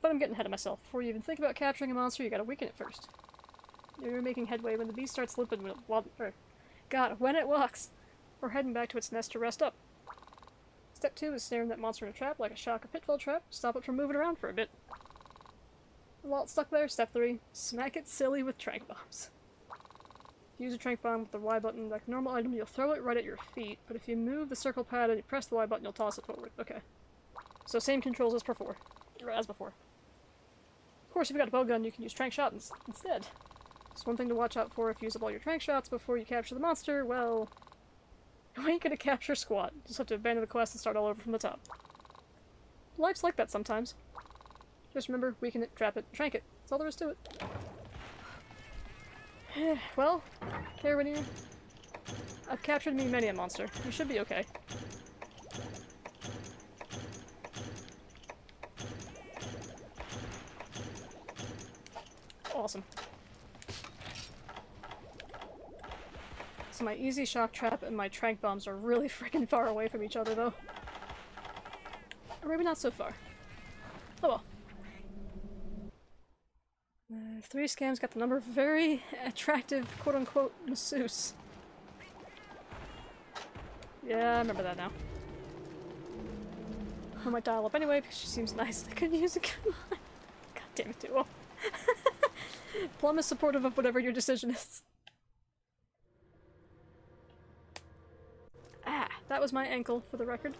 But I'm getting ahead of myself. Before you even think about capturing a monster, you gotta weaken it first. You're making headway when the beast starts limping when it walks! We're heading back to its nest to rest up. Step 2 is snaring that monster in a trap, like a shock or pitfall trap, stop it from moving around for a bit. While it's stuck there, step 3, smack it silly with trank bombs. If you use a trank bomb with the Y button like a normal item, you'll throw it right at your feet, but if you move the circle pad and you press the Y button, you'll toss it forward. Okay. So same controls as before. Of course, if you've got a bowgun, you can use trank shot instead. It's one thing to watch out for if you use up all your trank shots before you capture the monster, well... you ain't gonna capture squat. You just have to abandon the quest and start all over from the top. Life's like that sometimes. Just remember, weaken it, trap it, trank it. That's all there is to it. Well, Carabineer, I've captured me many a monster. You should be okay. Awesome. So my easy shock trap and my trank bombs are really freaking far away from each other, though. Or maybe not so far. Oh well. three scams got the number of very attractive quote-unquote masseuse. Yeah, I remember that now. I might dial up anyway because she seems nice and I could use a good line. God damn it, Duo. Plum is supportive of whatever your decision is. Ah, that was my ankle for the record.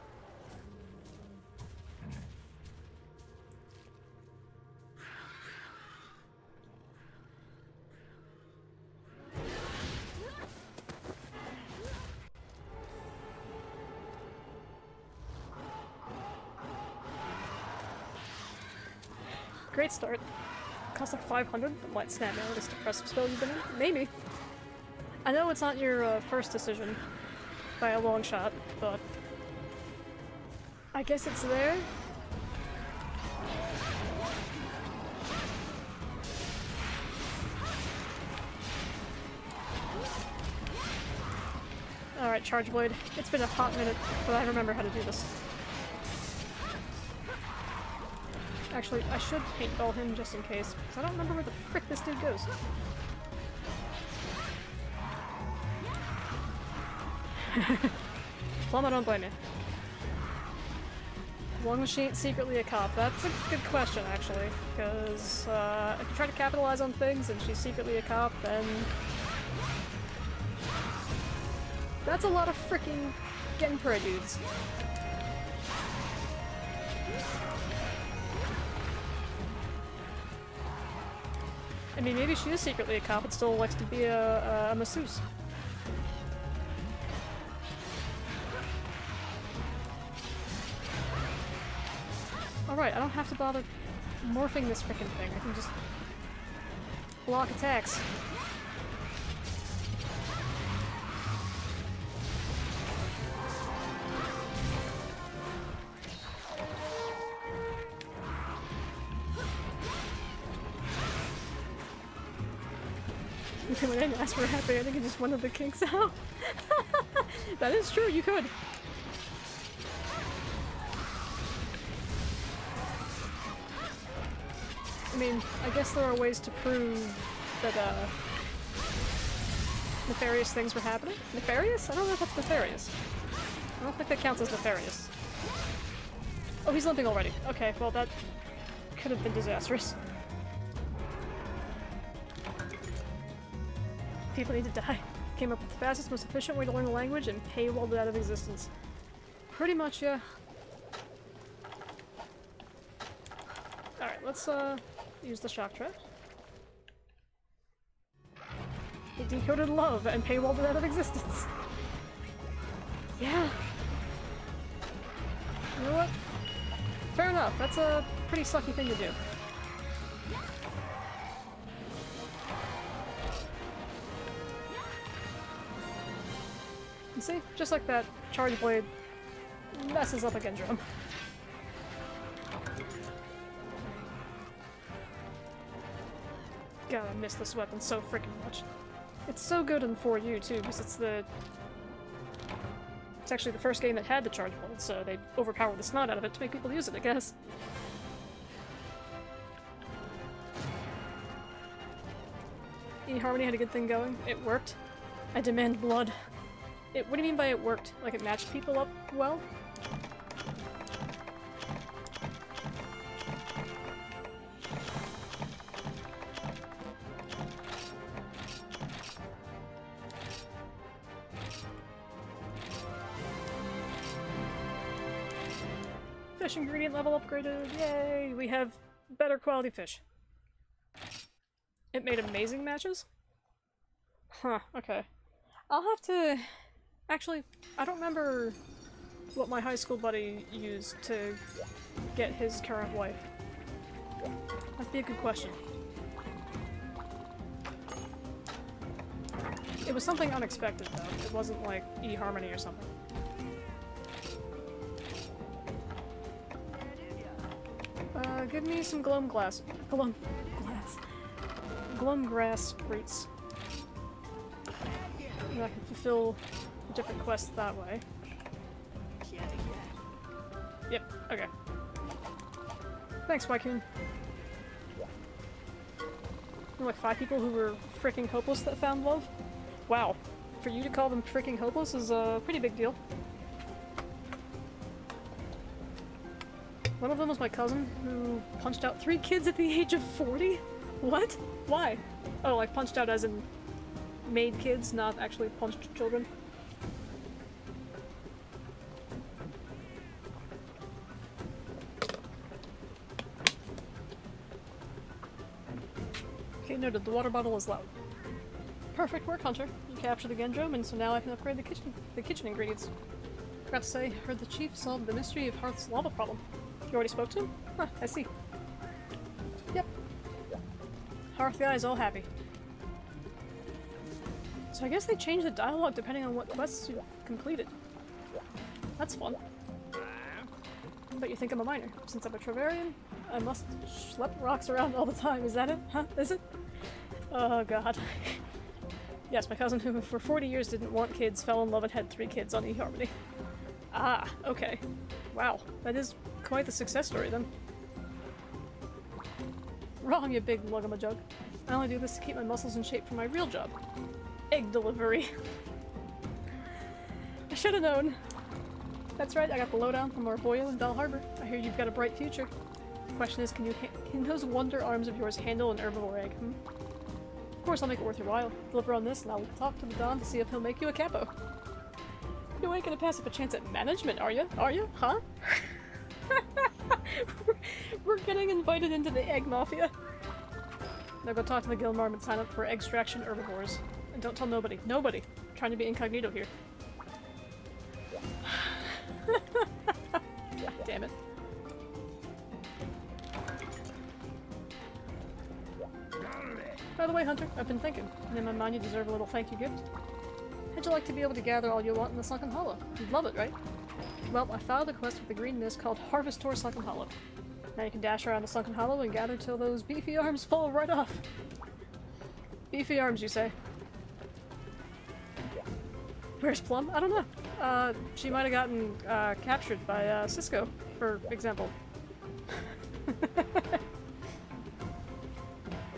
Great start. Cost like 500, but might snap me out of this depressive spell you've been in? Maybe. I know it's not your first decision by a long shot, but I guess it's there. Alright, Charge Blade. It's been a hot minute, but I remember how to do this. Actually, I should paintball him just in case, because I don't remember where the frick this dude goes. Plum, I don't blame you. As long as she ain't secretly a cop. That's a good question, actually, because if you try to capitalize on things and she's secretly a cop, then... that's a lot of frickin' Genpera dudes. I mean, maybe she is secretly a cop but still likes to be a masseuse. Alright, I don't have to bother morphing this frickin' thing. I can just block attacks. When I didn't ask for happy, I think I just wanted the kinks out. That is true, you could. I mean, I guess there are ways to prove that nefarious things were happening. Nefarious? I don't know if that's nefarious. I don't think that counts as nefarious. Oh, he's limping already. Okay, well that could have been disastrous. People need to die. Came up with the fastest, most efficient way to learn the language and paywalled it out of existence. Pretty much, yeah. Alright, let's use the shock trap. It decoded love and paywalled it out of existence. Yeah. You know what? Fair enough, that's a pretty sucky thing to do. See? Just like that, Charge Blade messes up a Gendrome. God, I miss this weapon so freaking much. It's so good in 4U too, because it's the... it's actually the first game that had the Charge Blade, so they overpowered the snot out of it to make people use it, I guess. eHarmony had a good thing going. It worked. I demand blood. It, what do you mean by it worked? Like it matched people up well? Fish ingredient level upgraded, yay! We have better quality fish. It made amazing matches? Huh, okay. I'll have to... actually, I don't remember what my high school buddy used to get his current wife. That'd be a good question. It was something unexpected though, it wasn't like eHarmony or something. Give me some Glumgrass fruits. And I can fulfill different quests that way. Yep, okay. Thanks, Wycoon. like 5 people who were freaking hopeless that found love? Wow. For you to call them freaking hopeless is a pretty big deal. One of them was my cousin who punched out 3 kids at the age of 40? What? Why? Oh, like punched out as in made kids, not actually punched children. Okay, noted. The water bottle is low. Perfect work, Hunter. You captured the Gendrome, and so now I can upgrade the kitchen ingredients. Forgot to say, heard the chief solved the mystery of Hearth's lava problem. You already spoke to him? Huh, I see. Yep. Hearth guy is all happy. So I guess they change the dialogue depending on what quests you completed. That's fun. But you think I'm a miner. Since I'm a Trevarian, I must schlep rocks around all the time. Is that it? Huh? Is it? Oh god. Yes, my cousin who for 40 years didn't want kids, fell in love and had 3 kids on eHarmony. Ah, okay. Wow, that is quite the success story then. Wrong, you big lug-a-ma-jug. I only do this to keep my muscles in shape for my real job. Egg delivery. I should have known. That's right, I got the lowdown from our boil in Dahl Harbor. I hear you've got a bright future. The question is, can those wonder arms of yours handle an herbivore egg? Hmm? Of course, I'll make it worth your while. Deliver on this, and I'll talk to the Don to see if he'll make you a capo. You ain't gonna pass up a chance at management, are you? Are you? Huh? We're getting invited into the egg mafia. Now go talk to the Guildmarm and sign up for extraction herbivores. And don't tell nobody. Nobody! I'm trying to be incognito here. God damn it. By the way, Hunter, I've been thinking, and in my mind you deserve a little thank you gift. How'd you like to be able to gather all you want in the Sunken Hollow? You'd love it, right? Well, I filed a quest with the Green Mist called Harvest Tour Sunken Hollow. Now you can dash around the Sunken Hollow and gather till those beefy arms fall right off. Beefy arms, you say? Where's Plum? I don't know. She might have gotten captured by Cisco, for example.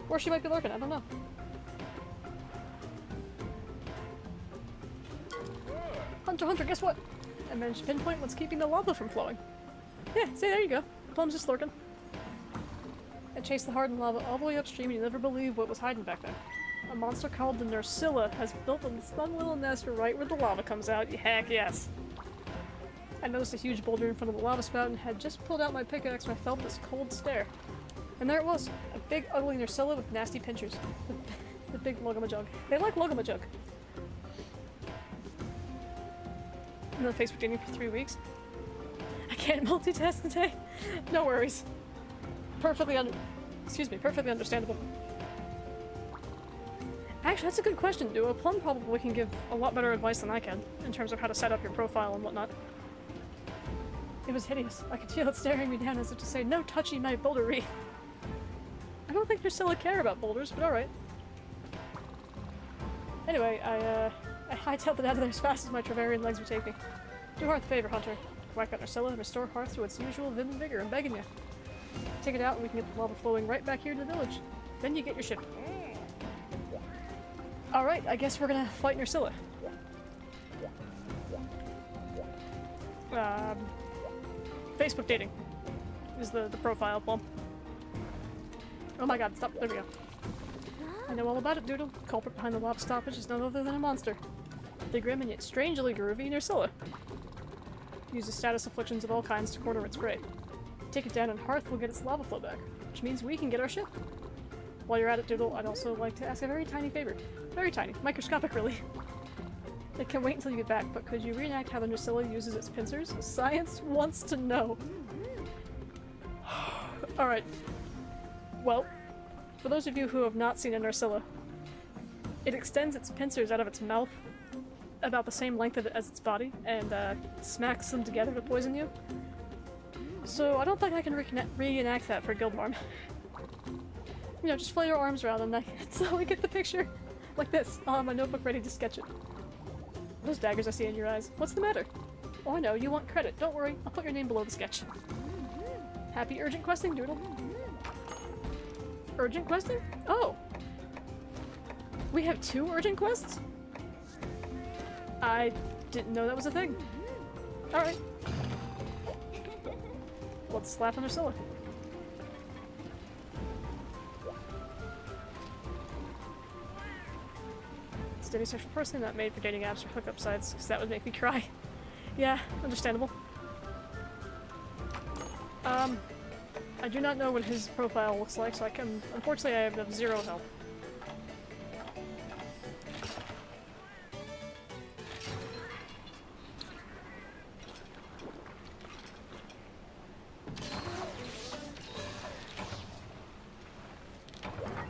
Or she might be lurking, I don't know. Hunter, Hunter, guess what? I managed to pinpoint what's keeping the lava from flowing. Yeah, see, there you go. Plum's just lurking. I chased the hardened lava all the way upstream and you never believe what was hiding back there. A monster called the Nerscylla has built a snug little nest right where the lava comes out. Heck yes. I noticed a huge boulder in front of the lava spout and had just pulled out my pickaxe when I felt this cold stare. And there it was, a big ugly Nerscylla with nasty pinchers. The big lug-a-ma-jug. They like lug-a-ma-jug. I'm on Facebook dating for 3 weeks. I can't multitask today. No worries. Perfectly understandable. Actually, that's a good question, Duo. Plum probably can give a lot better advice than I can, in terms of how to set up your profile and whatnot. It was hideous. I could feel it staring me down as if to say, no touchy my bouldery. I don't think Priscilla care about boulders, but alright. Anyway, I hightailed it out of there as fast as my Trevarian legs would take me. Do Hearth a favor, Hunter. Whack out Nerscylla and restore Hearth to its usual vim and vigor, I'm begging you. Take it out and we can get the lava flowing right back here to the village. Then you get your ship. Alright, I guess we're gonna fight Nerscylla. Facebook dating is the profile bomb. Oh my god, stop. There we go. I know all about it, Doodle. The culprit behind the lava stoppage is none other than a monster. The grim and yet strangely groovy Nerscylla. Uses status afflictions of all kinds to corner its prey. Take it down and Hearth will get its lava flow back, which means we can get our ship. While you're at it, Doodle, I'd also like to ask a very tiny favor. Very tiny. Microscopic, really. It can wait until you get back, but could you reenact how the Nerscylla uses its pincers? Science wants to know. Alright. Well, for those of you who have not seen a Nerscylla, it extends its pincers out of its mouth about the same length as its body and smacks them together to poison you. So I don't think I can reenact that for Guildmarm. You know, just flail your arms around and slowly get the picture. Like this. I'll have my notebook ready to sketch it. Those daggers I see in your eyes. What's the matter? Oh, I know. You want credit. Don't worry. I'll put your name below the sketch. Happy urgent questing, Doodle. Urgent question? Oh! We have 2 urgent quests? I didn't know that was a thing. Alright. Let's slap on Nerscylla. Steady search for person not made for dating apps or hookup sites, because that would make me cry. Yeah, understandable. I do not know what his profile looks like, so I can. Unfortunately, I have 0 help.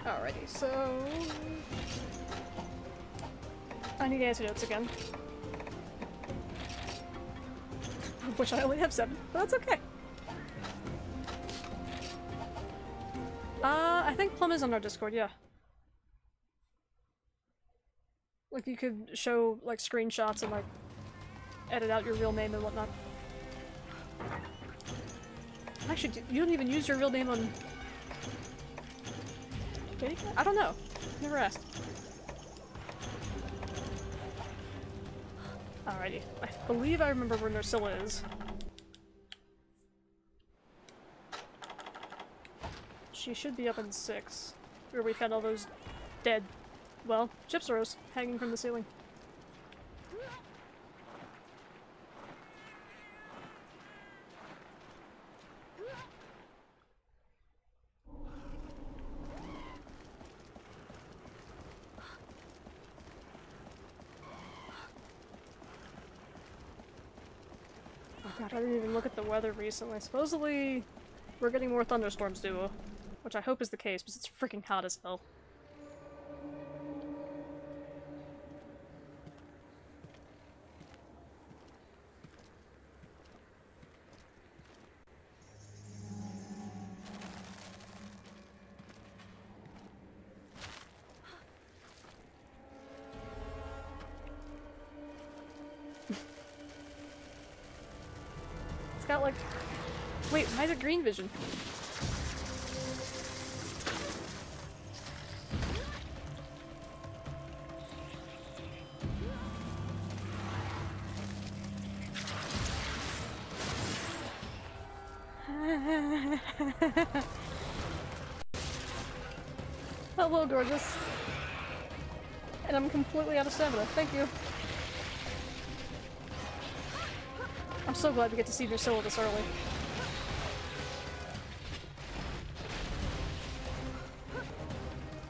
Alrighty, so I need antidotes again, of which I only have 7, but that's okay. I think Plum is on our Discord, yeah. Like, you could show, like, screenshots and, like, edit out your real name and whatnot. Actually, you don't even use your real name on... I don't know. Never asked. Alrighty. I believe I remember where Nerscylla is. She should be up in 6, where we found all those dead, well, Gypceros hanging from the ceiling. Oh god, I didn't even look at the weather recently. Supposedly, we're getting more thunderstorms, Duo. Which I hope is the case, because it's freaking hot as hell. It's got like... Wait, why is it green vision? Hello, gorgeous. And I'm completely out of stamina. Thank you. I'm so glad we get to see Nerscylla this early.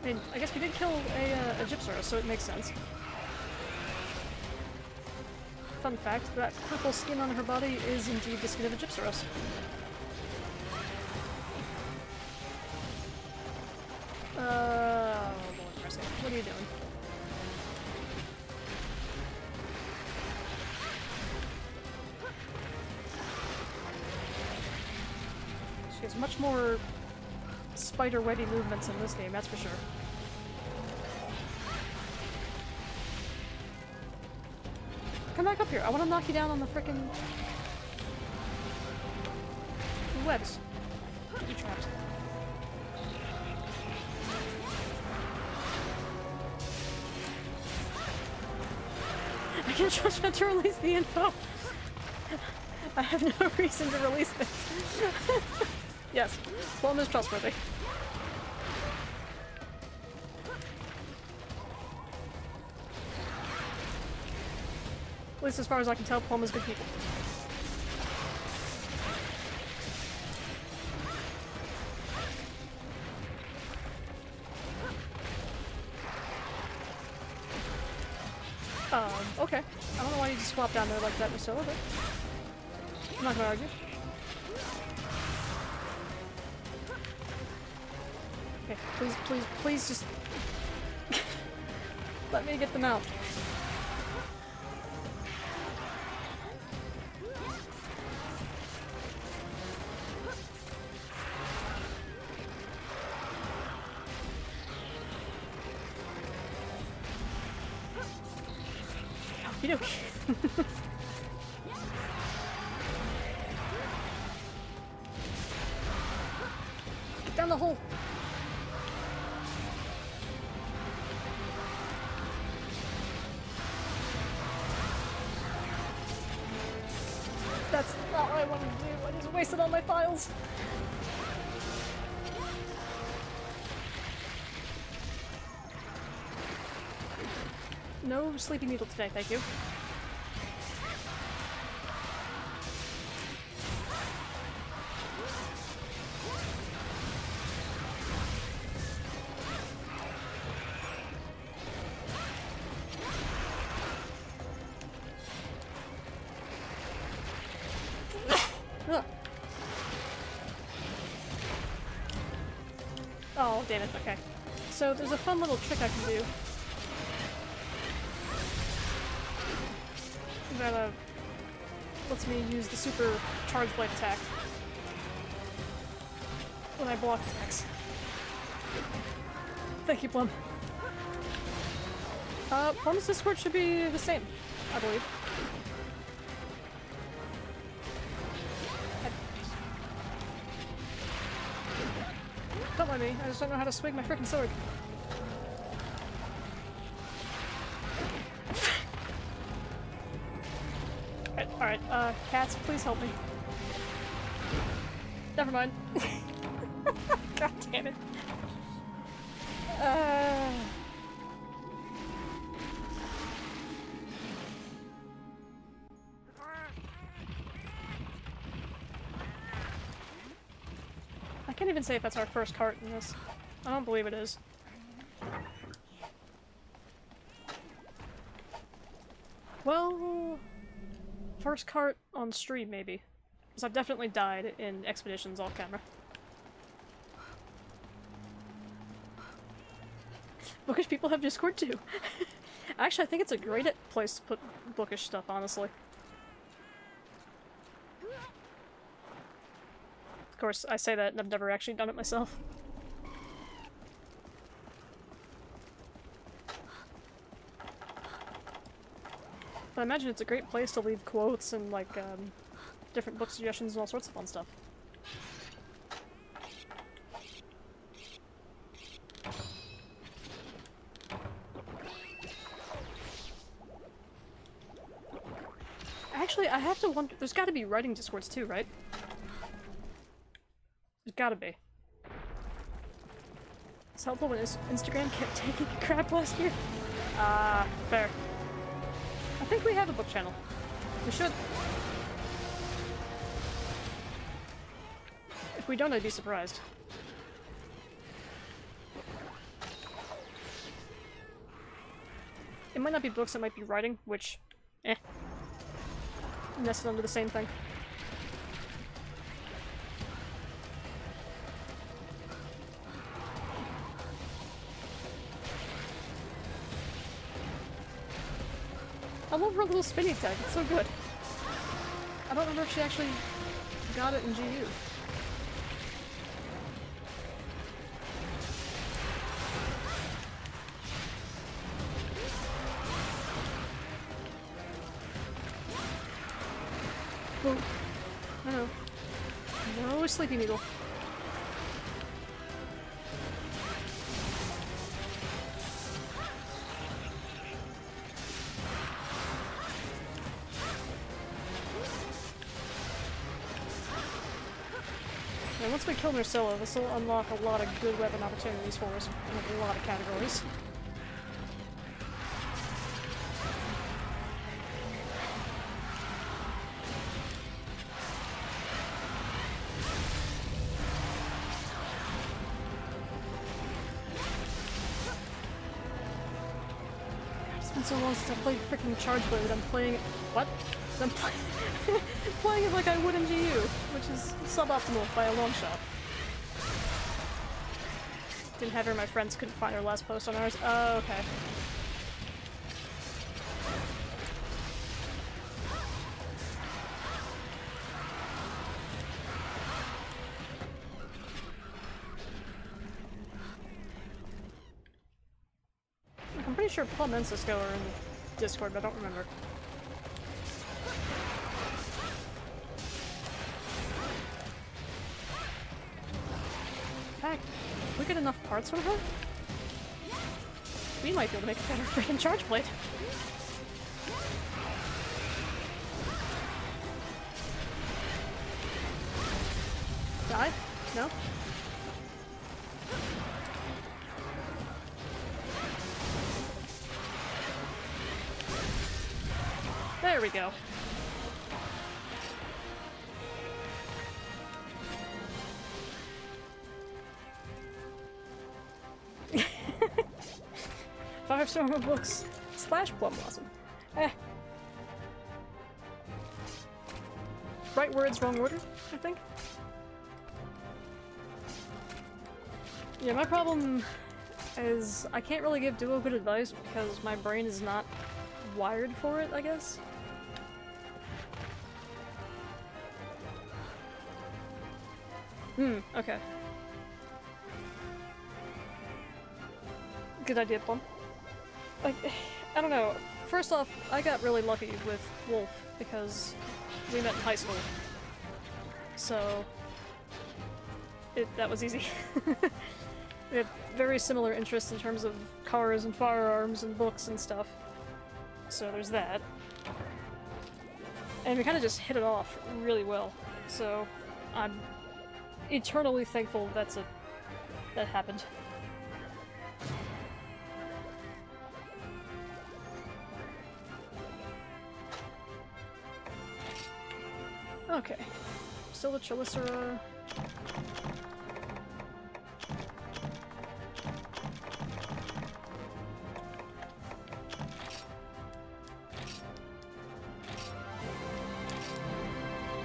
I mean, I guess we did kill a Gypceros, so it makes sense. Fun fact, that purple skin on her body is indeed the skin of a Gypceros. What are you doing? She has much more spider-webby movements in this game, that's for sure. Come back up here, I want to knock you down on the frickin' webs. You trapped. I can't trust not to release the info. I have no reason to release this. Yes, Plum is trustworthy. At least as far as I can tell, Plum is good people. Okay. I don't know why you just swap down there like that, Nerscylla, but I'm not gonna argue. Okay, please, please, please just let me get them out. Get down the hole! That's not what I wanted to do. I just wasted all my files. No sleeping needle today, thank you. Oh, damn it, okay. So there's a fun little trick I can do. That lets me use the super Charge Blade attack when I block attacks. Thank you, Plum. Plum's Discord should be the same, I believe. Don't mind me, I just don't know how to swing my frickin' sword. Alright, cats, please help me. Never mind. God damn it. I can't even say if that's our first cart in this. I don't believe it is. Well... First cart on stream, maybe. Because I've definitely died in expeditions off camera. Bookish people have Discord too. Actually, I think it's a great place to put bookish stuff, honestly. Of course, I say that and I've never actually done it myself. I imagine it's a great place to leave quotes and, like, different book suggestions and all sorts of fun stuff. Actually, I have to wonder- there's gotta be writing Discords too, right? There's gotta be. It's helpful when Instagram kept taking crap last year. Ah, fair. I think we have a book channel. We should. If we don't, I'd be surprised. It might not be books, it might be writing, which, eh. Nested under the same thing. I love her little spinning tag, it's so good. I don't remember if she actually got it in GU. Whoa. I know. No sleepy needle. Once we kill Nerscylla, this will unlock a lot of good weapon opportunities for us in a lot of categories. It's been so long since I played freaking Charge Blade. I'm playing. What? I'm playing it like I would in GU, which is suboptimal by a long shot. Didn't have her, my friends couldn't find her last post on ours. Oh, okay. Like, I'm pretty sure Plum and Cisco are in Discord, but I don't remember. Get enough parts from her? We might be able to make a better freaking Charge Blade. No? There we go. Five Storm Books. Slash Plum Blossom. Eh. Right words, wrong order, I think. Yeah, my problem is I can't really give Duo good advice because my brain is not wired for it, I guess. Hmm, okay. Good idea, Plum. Like, I don't know. First off, I got really lucky with Wolf because we met in high school. So, that was easy. We had very similar interests in terms of cars and firearms and books and stuff. So there's that. And we kind of just hit it off really well. So, I'm eternally thankful that happened. Okay. Still a Chelicera.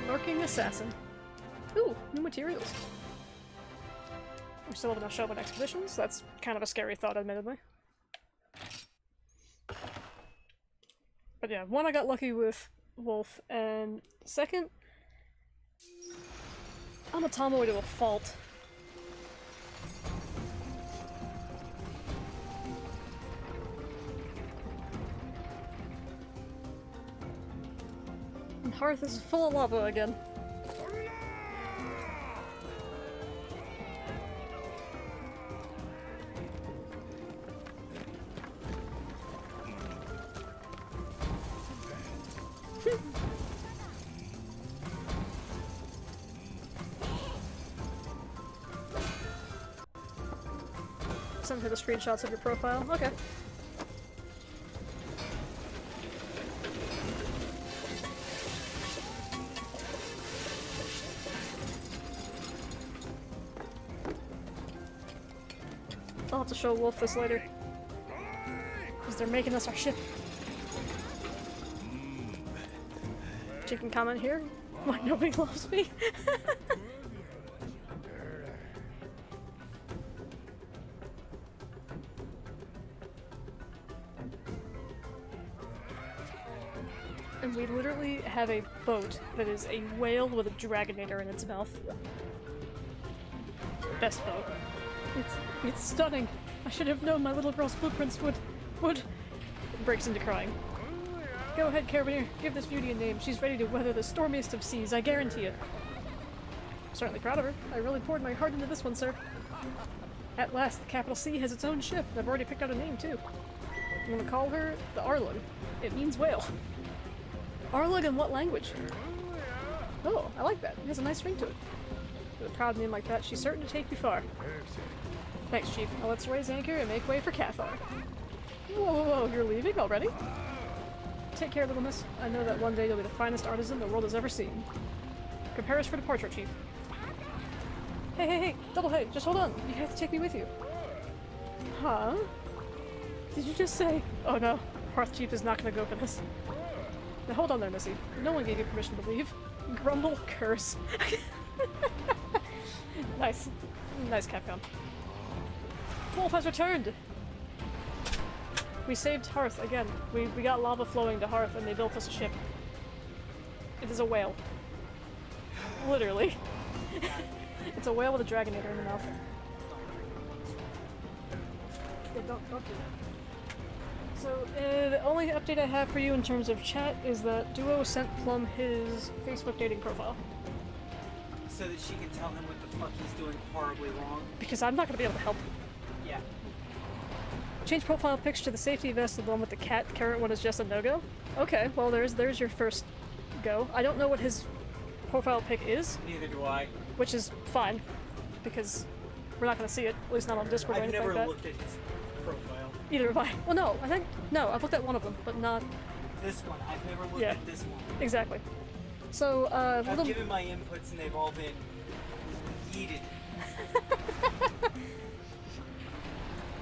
Lurking Assassin. Ooh, new materials. We're still having a show about expeditions. That's kind of a scary thought, admittedly. But yeah, one, I got lucky with Wolf, and second, I'm a tomboy to a fault. And Hearth is full of lava again. Send her the screenshots of your profile. Okay. I'll have to show Wolf this later. Because they're making us our ship. She can comment here. Why nobody loves me? We literally have a boat that is a whale with a dragonator in its mouth. Best boat. It's stunning. I should have known my little girl's blueprints would. It breaks into crying. Go ahead, Carabineer. Give this beauty a name. She's ready to weather the stormiest of seas. I guarantee it. I'm certainly proud of her. I really poured my heart into this one, sir. At last, the capital C has its own ship. I've already picked out a name, too. I'm gonna call her the Arlug. It means whale. Arlug in what language? Oh, I like that. It has a nice ring to it. With a proud name like that, she's certain to take you far. Thanks, Chief. Now let's raise anchor and make way for Cathar. Whoa, whoa, whoa, you're leaving already? Take care, little miss. I know that one day you'll be the finest artisan the world has ever seen. Prepare us for departure, Chief. Hey, hey, hey! Double hey! Just hold on! You have to take me with you. Huh? Did you just say... Oh no, Hearth Chief is not gonna go for this. Now hold on there, Missy. No one gave you permission to leave. Grumble, curse. Nice. Nice, Capcom. Wolf has returned! We saved Hearth again. We got lava flowing to Hearth and they built us a ship. It is a whale. Literally. It's a whale with a dragonator in the mouth. Yeah, don't do that. So, the only update I have for you in terms of chat is that Duo sent Plum his Facebook dating profile. So that she can tell him what the fuck he's doing horribly wrong? Because I'm not gonna be able to help him. Yeah. Change profile picture to the safety vest, the one with the cat, the current one is just a no-go? Okay, well there's your first go. I don't know what his profile pic is. Neither do I. Which is fine. because we're not going to see it, at least not on Discord or anything like that. I've never looked at his profile. Either have I. Well, no, I think, no, I've looked at one of them, but not... This one, I've never looked at this one. Exactly. So, I've given my inputs and they've all been yeeted.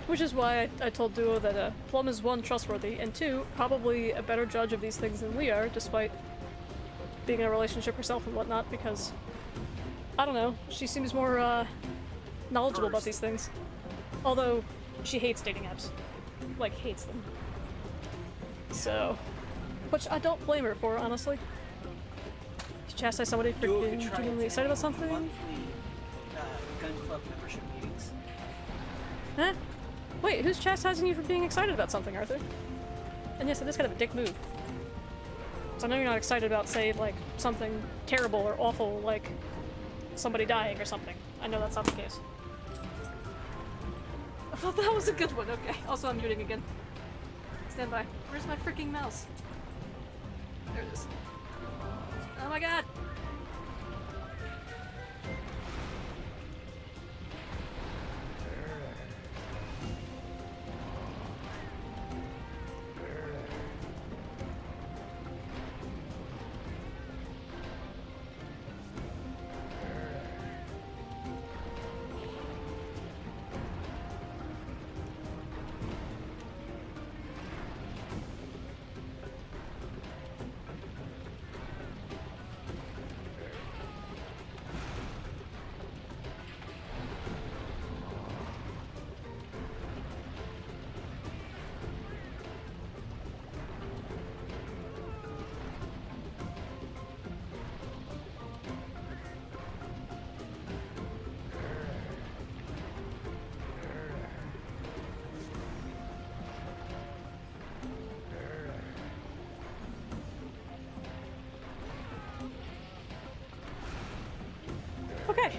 Which is why I told Duo that Plum is 1, trustworthy, and 2, probably a better judge of these things than we are, despite being in a relationship herself and whatnot, because, I don't know, she seems more knowledgeable about these things. Although, she hates dating apps. Like, hates them. So, which I don't blame her for, honestly. She chastised somebody for being genuinely excited about something. Gun club membership meetings. Huh? Wait, who's chastising you for being excited about something, Arthur? And yes, it is kind of a dick move. So I know you're not excited about, say, like, something terrible or awful, like somebody dying or something. I know that's not the case. I thought that was a good one, okay. Also, I'm muting again. Stand by. Where's my freaking mouse? There it is. Oh my god!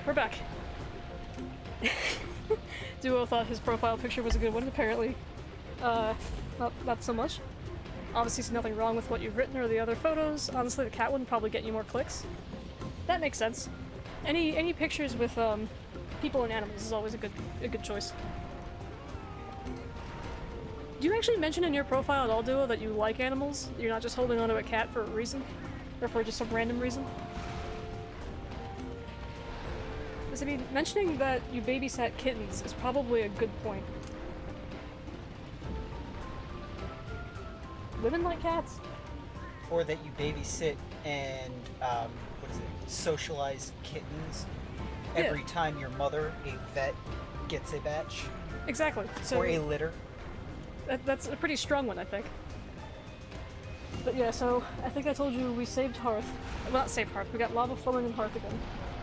We're back. Duo thought his profile picture was a good one, apparently. Not so much. Obviously, see nothing wrong with what you've written or the other photos. Honestly, the cat one probably get you more clicks. That makes sense. Any pictures with people and animals is always a good choice. Do you actually mention in your profile at all, Duo, that you like animals? You're not just holding onto a cat for a reason, or for just some random reason? I mean, mentioning that you babysat kittens is probably a good point. Women like cats. Or that you babysit and, what is it, socialize kittens every time your mother, a vet, gets a batch. Exactly. So or a litter. That's a pretty strong one, I think. But yeah, so I think I told you we saved Hearth. Well, not saved Hearth, we got lava flowing in Hearth again.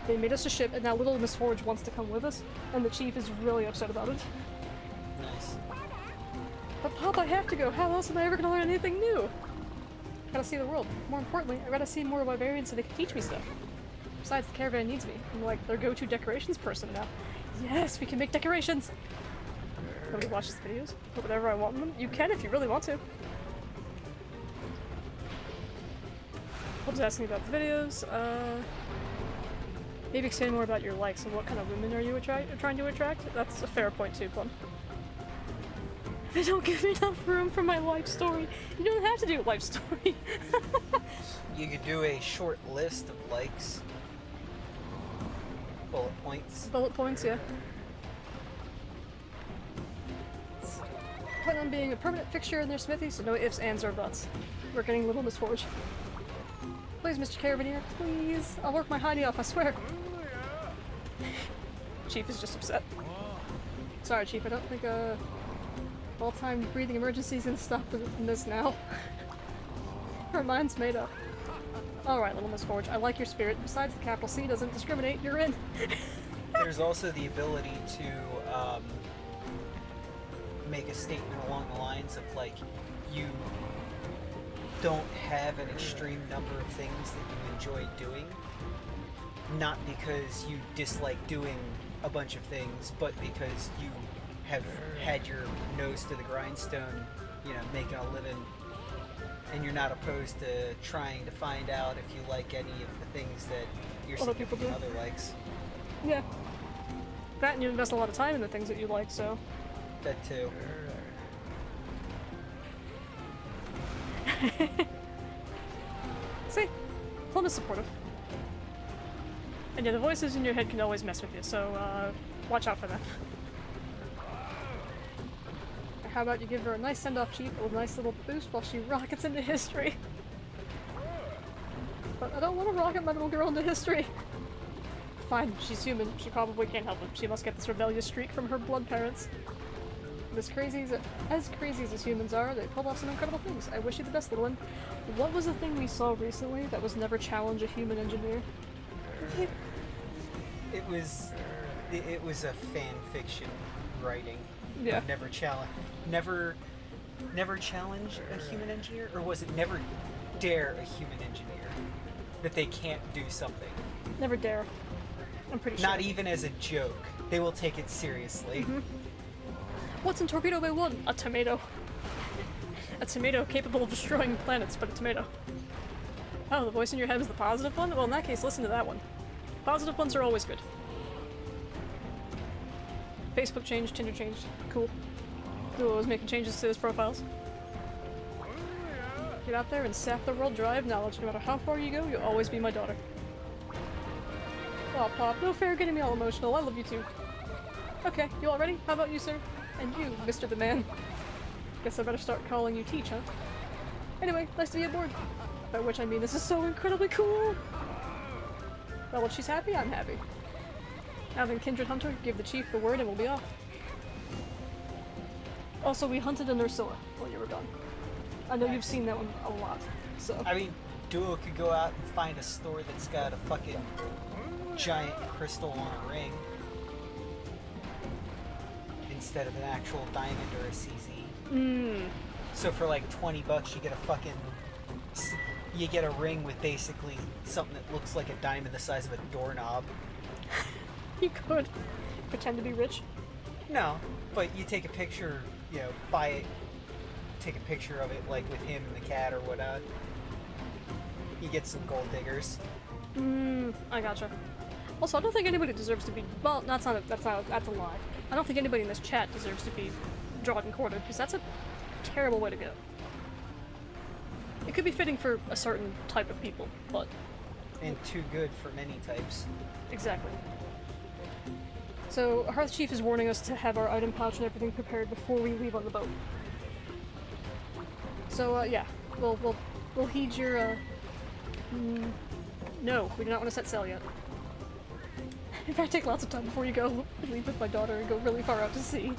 They made us a ship, and now little Miss Forge wants to come with us, and the chief is really upset about it. Nice. But Pop, I have to go. How else am I ever going to learn anything new? I gotta see the world. More importantly, I gotta see more barbarians so they can teach me stuff. Besides, the caravan needs me. I'm like their go-to decorations person now. Yes, we can make decorations! Nobody watches the videos. Put whatever I want in them. You can if you really want to. Pop's asking about the videos. Maybe explain more about your likes and what kind of women are you trying to attract? That's a fair point too, Plum. They don't give me enough room for my life story. You don't have to do a life story. You could do a short list of likes. Bullet points. Bullet points, yeah. Plan on being a permanent fixture in their smithy, so no ifs, ands, or buts. We're getting little Miss Forge. Please, Mr. Carabineer, please. I'll work my hidey off, I swear. Chief is just upset. Sorry, Chief, I don't think all-time breathing emergency's gonna stop this now. Her mind's made up. Alright, little Miss Forge, I like your spirit. Besides, the capital C doesn't discriminate, you're in. There's also the ability to make a statement along the lines of, like, you don't have an extreme number of things that you enjoy doing, not because you dislike doing a bunch of things, but because you have had your nose to the grindstone, you know, making a living, and you're not opposed to trying to find out if you like any of the things that your significant other likes. Yeah. that, and you invest a lot of time in the things that you like, so. That too. See? Plum is supportive. And yeah, the voices in your head can always mess with you, so watch out for that. How about you give her a nice send-off, Chief, with a nice little boost while she rockets into history? But I don't want to rocket my little girl into history! Fine, she's human. She probably can't help it. She must get this rebellious streak from her blood parents. But as crazy as humans are, they pulled off some incredible things. I wish you the best, little one. What was the thing we saw recently that was never challenge a human engineer? It was a fan fiction writing. Yeah. Never challenge a human engineer, or was it never dare a human engineer that they can't do something? Never dare. I'm pretty sure. Not even as a joke. They will take it seriously. Mm-hmm. What's in Torpedo Bay 1? A tomato. A tomato capable of destroying planets, but a tomato. Oh, the voice in your head is the positive one? Well, in that case, listen to that one. Positive ones are always good. Facebook changed, Tinder changed. Cool. Google was making changes to his profiles. Get out there and sap the world dry of knowledge. No matter how far you go, you'll always be my daughter. Aw, Pop, no fair, getting me all emotional. I love you too. Okay, you all ready? How about you, sir? And you, Mr. the Man. Guess I better start calling you Teach, huh? Anyway, nice to be aboard. By which I mean this is so incredibly cool! Well, when she's happy, I'm happy. Now then, Kindred Hunter, give the Chief the word and we'll be off. Also, we hunted a Nerscylla while you were gone. I know you've seen that one a lot, so... I mean, Duo could go out and find a store that's got a fucking giant crystal on a ring instead of an actual diamond or a CZ. Mm. So for like 20 bucks, you get a fucking... You get a ring with basically something that looks like a diamond the size of a doorknob. You could pretend to be rich. No, but you take a picture, you know, buy it, take a picture of it, like with him and the cat or whatnot. You get some gold diggers. Mm, I gotcha. Also, I don't think anybody deserves to be. Well, that's a lie. I don't think anybody in this chat deserves to be drawn and quartered because that's a terrible way to go. It could be fitting for a certain type of people, but. And too good for many types. Exactly. So, Hearth Chief is warning us to have our item pouch and everything prepared before we leave on the boat. So, yeah, we'll heed your, No, we do not want to set sail yet. In fact, take lots of time before you go. Leave with my daughter and go really far out to sea.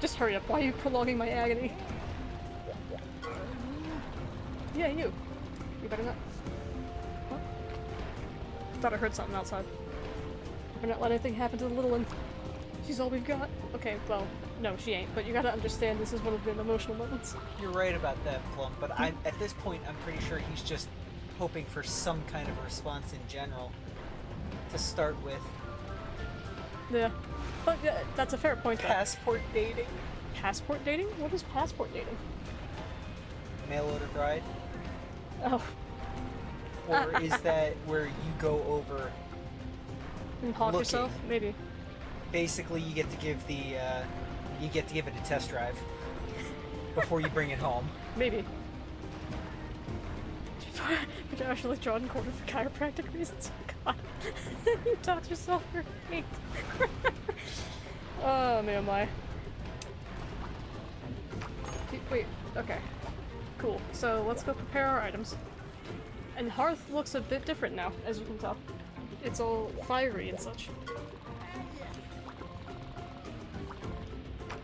Just hurry up, why are you prolonging my agony? Yeah, you. You better not... What? Thought I heard something outside. We're not letting anything happen to the little one. She's all we've got. Okay, well, no, she ain't. But you gotta understand, this is one of the emotional moments. You're right about that, Plum. But at this point, I'm pretty sure he's just hoping for some kind of response in general to start with. Yeah, but that's a fair point. Though. Passport dating. Passport dating? What is passport dating? Mail order bride. Oh. Or is that where you go over? And hog yourself, maybe. Basically, you get to give the, you get to give it a test drive before you bring it home. Maybe. But actually, drawn and quartered for chiropractic reasons. God, you taught yourself for hate. Oh man, my. Wait. Okay. Cool. So let's go prepare our items. And Hearth looks a bit different now, as you can tell. It's all fiery and such.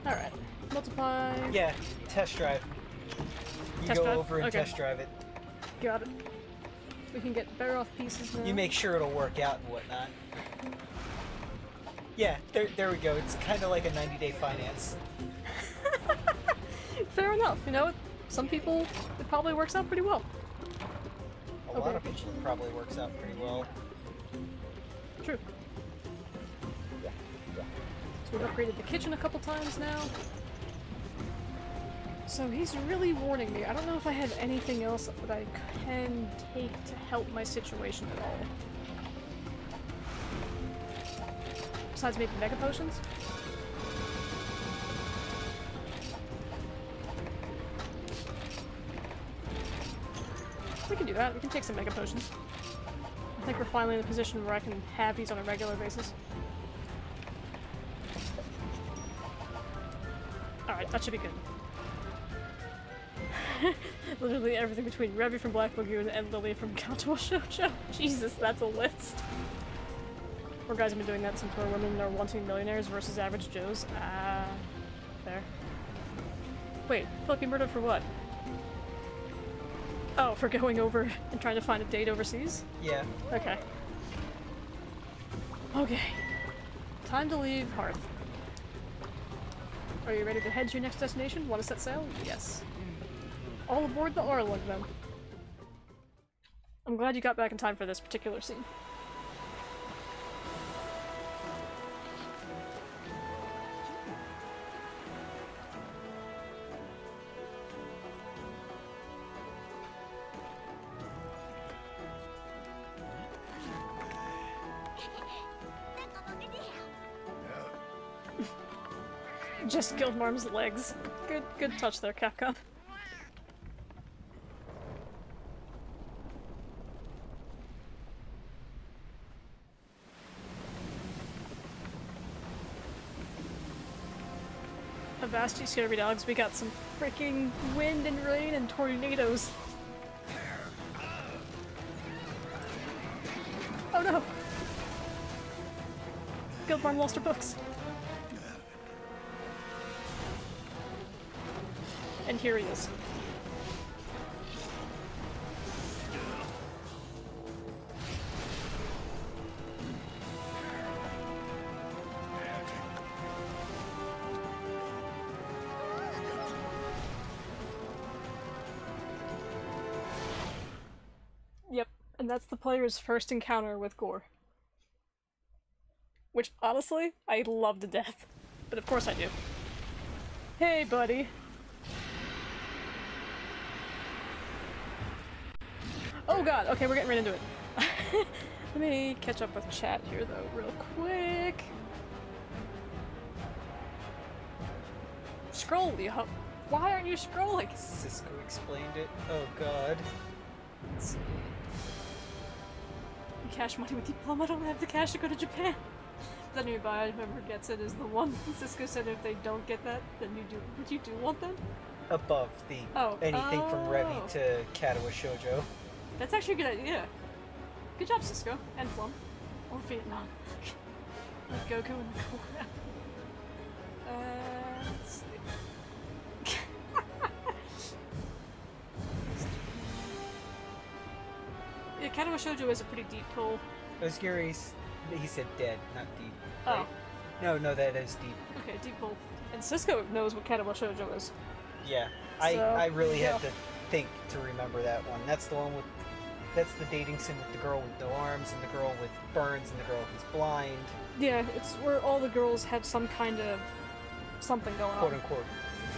Alright. Multiply... Yeah, test drive. You go over and test drive it. Got it. We can get better off pieces now. You make sure it'll work out and whatnot. Yeah, there we go. It's kind of like a 90-day finance. Fair enough. You know, some people, it probably works out pretty well. A lot of people, it probably works out pretty well. True. So we've upgraded the kitchen a couple times now. So he's really warning me. I don't know if I have anything else that I can take to help my situation at all. Because besides making mega potions? We can do that. We can take some mega potions. I think we're finally in a position where I can have these on a regular basis. Alright, that should be good. Literally everything between Revy from Black Lagoon and Lily from Gato Shoujo. Jesus, that's a list. Poor guys have been doing that since poor women are wanting millionaires versus average Joes. Ah, there. Wait, Philip, you murdered for what? Oh, for going over and trying to find a date overseas? Yeah. Okay. Okay. Time to leave Hearth. Are you ready to head to your next destination? Want to set sail? Yes. All aboard the Orlug, then. I'm glad you got back in time for this particular scene. Just Guildmarm's legs. Good touch there, Capcom. Avasti Scurvy Dogs, we got some freaking wind and rain and tornadoes. Oh no! Guildmarm lost her books. And here he is. Yep, and that's the player's first encounter with Gore. Which, honestly, I love to death. But of course I do. Hey, buddy. Oh god, okay, we're getting right into it. Let me catch up with chat here, though, real quick. Scroll, you ho- Why aren't you scrolling? Cisco explained it. Oh god. Let's see. Cash money with Diploma, I don't have the cash to go to Japan. Then you buy it, whoever gets it is the one. Cisco said if they don't get that, then you do- Would you do want them? Above the- Oh. Anything from Revy to Katawa Shoujo. That's actually a good idea. Good job, Cisco. And Plum. Or Vietnam. Like Goku in the corner. Let's see. Yeah, Katawa Shoujo is a pretty deep pull. Oscuri's, he said dead, not deep. Right? Oh. No, that is deep. Okay, deep pull. And Cisco knows what Katawa Shoujo is. Yeah. So, I really had to think to remember that one. That's the one with... That's the dating sim with the girl with no arms, and the girl with burns, and the girl who's blind. Yeah, it's where all the girls have some kind of something going on. Quote-unquote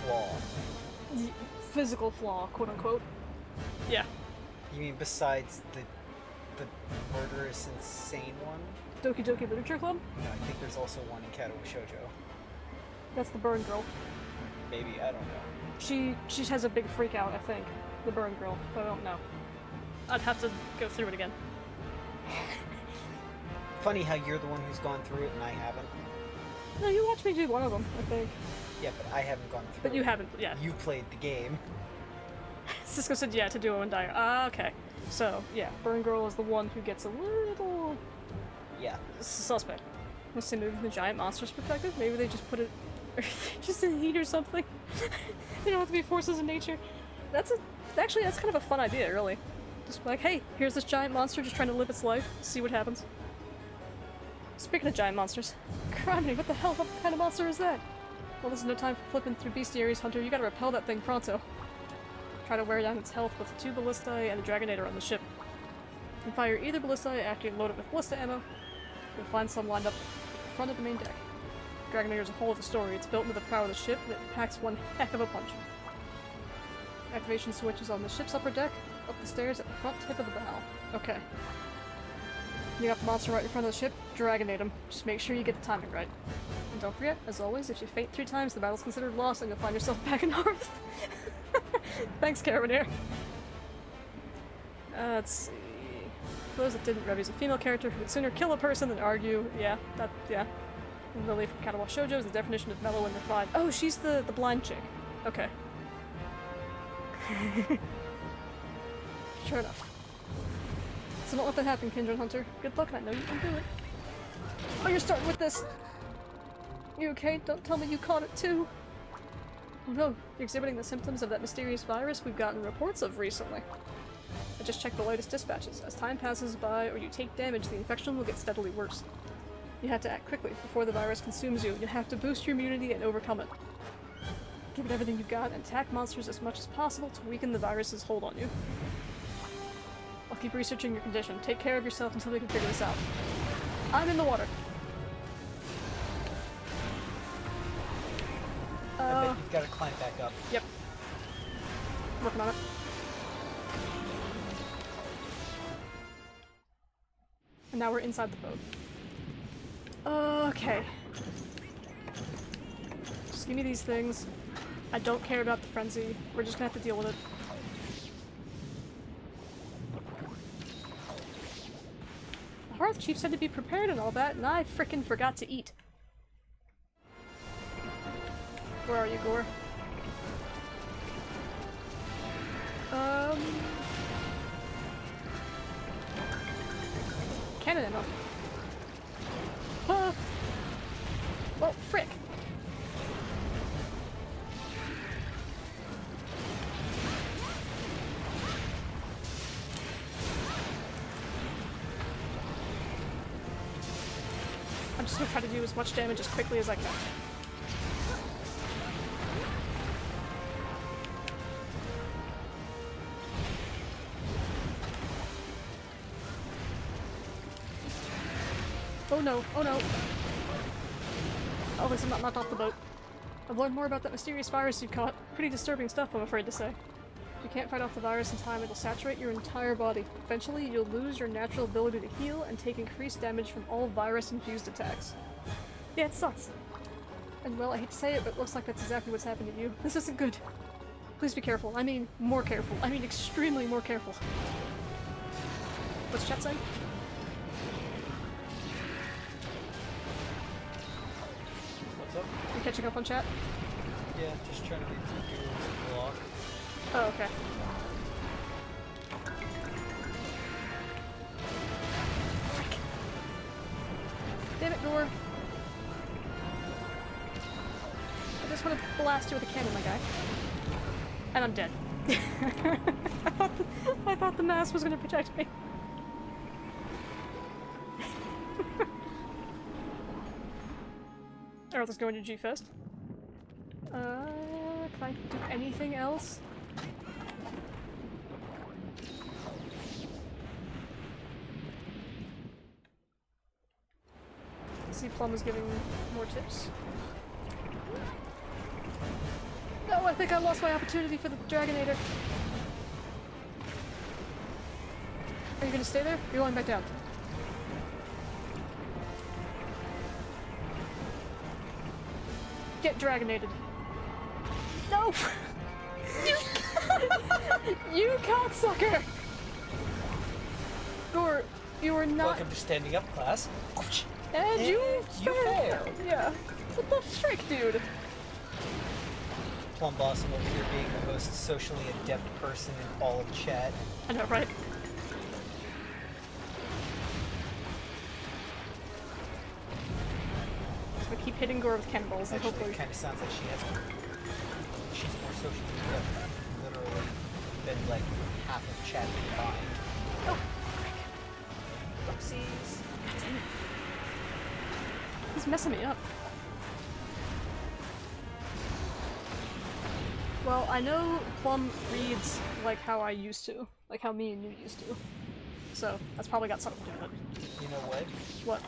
flaw. Physical flaw, quote-unquote. Yeah. You mean besides the murderous, insane one? Doki Doki Literature Club? No, I think there's also one in Katawa Shoujo. That's the burn girl. Maybe, I don't know. She has a big freak out, I think. The burn girl, but I don't know. I'd have to go through it again. Funny how you're the one who's gone through it and I haven't. No, you watched me do one of them, I think. Yeah, but I haven't gone through it. But you haven't, yeah. You played the game. Cisco said yeah to Duo and Dire. Ah, okay. So, yeah, burn girl is the one who gets a little... Yeah. Suspect. Must they move from the giant monster's perspective? Maybe they just put it... just in heat or something. They don't have to be forces of nature. That's kind of a fun idea, really. Just like, hey, here's this giant monster just trying to live its life, see what happens. Speaking of giant monsters, Criminy, what the hell? What kind of monster is that? Well, there's no time for flipping through bestiaries, Hunter. You gotta repel that thing pronto. Try to wear down its health with two ballistae and a dragonator on the ship. And fire either ballistae after you load it with ballista ammo. You'll find some lined up in front of the main deck. Dragonator is a whole other story. It's built into the prow of the ship, and it packs one heck of a punch. Activation switch is on the ship's upper deck, up the stairs at the front tip of the bow. Okay. You got the monster right in front of the ship, Dragonate him. Just make sure you get the timing right. And don't forget, as always, if you faint 3 times, the battle's considered lost and you'll find yourself back in Hearth. Thanks, Carabineer. Let's see. For those that didn't, Revy's a female character who would sooner kill a person than argue. Yeah, that, yeah. Lily from Katawa Shoujo is the definition of mellow and refined. Oh, she's the blind chick. Okay. Sure enough. So don't let that happen, Kindred Hunter. Good luck, and I know you can do it. Oh, you're starting with this! You okay? Don't tell me you caught it too! Oh no, you're exhibiting the symptoms of that mysterious virus we've gotten reports of recently. I just checked the latest dispatches. As time passes by or you take damage, the infection will get steadily worse. You have to act quickly before the virus consumes you. You have to boost your immunity and overcome it. Give it everything you've got and attack monsters as much as possible to weaken the virus's hold on you. I'll keep researching your condition. Take care of yourself until we can figure this out. I'm in the water. I bet you've got to climb back up. Yep. Working on it. And now we're inside the boat. Okay. Just give me these things. I don't care about the frenzy. We're just gonna have to deal with it. The Hearth Chief said to be prepared and all that, and I frickin' forgot to eat. Where are you, Gore? Cannon ammo. Well, frick! I'm just gonna try to do as much damage as quickly as I can. Oh no, oh no! Oh, at least I'm not knocked off the boat. I've learned more about that mysterious virus you caught. Pretty disturbing stuff, I'm afraid to say. If you can't fight off the virus in time, it'll saturate your entire body. Eventually, you'll lose your natural ability to heal and take increased damage from all virus-infused attacks. Yeah, it sucks. And well, I hate to say it, but it looks like that's exactly what's happened to you. This isn't good. Please be careful. I mean, more careful. I mean, extremely more careful. What's chat saying? You catching up on chat? Yeah, just trying to get through the block. Oh, okay. Frick. Damn it, Gore. I just want to blast you with a cannon, my guy. And I'm dead. I thought the mask was going to protect me. Alright, let's go into G first. Can I do anything else? I see Plum is giving more tips. No, I think I lost my opportunity for the Dragonator. Are you gonna stay there? You're going back down. Get Dragonated. No! You cocksucker! Gore, you are not— Welcome to standing up class. And you failed! Yeah. What the frick, dude? Plum Blossom over here being the most socially adept person in all of chat. I know, right? Keep hitting Gore with cannonballs and hopefully— it kind of sounds like she has more, she's more social media literally than like half of chat combined. Oh, frick. Oopsies. God damn it. He's messing me up. Well, I know Plum reads like how I used to. Like how me and you used to. So, that's probably got something to do with it. You know what? What?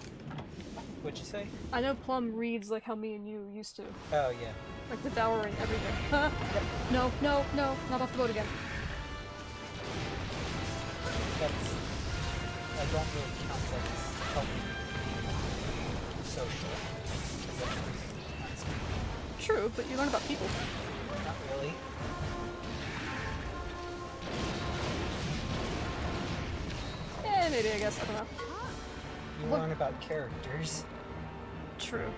What'd you say? I know Plum reads like how me and you used to. Oh, yeah. Like devouring everything. Huh? No, no, no, not off the boat again. That's... I don't really count that as helping social. True, but you learn about people. Not really. Eh, maybe, I guess. I don't know. You learn about characters. True.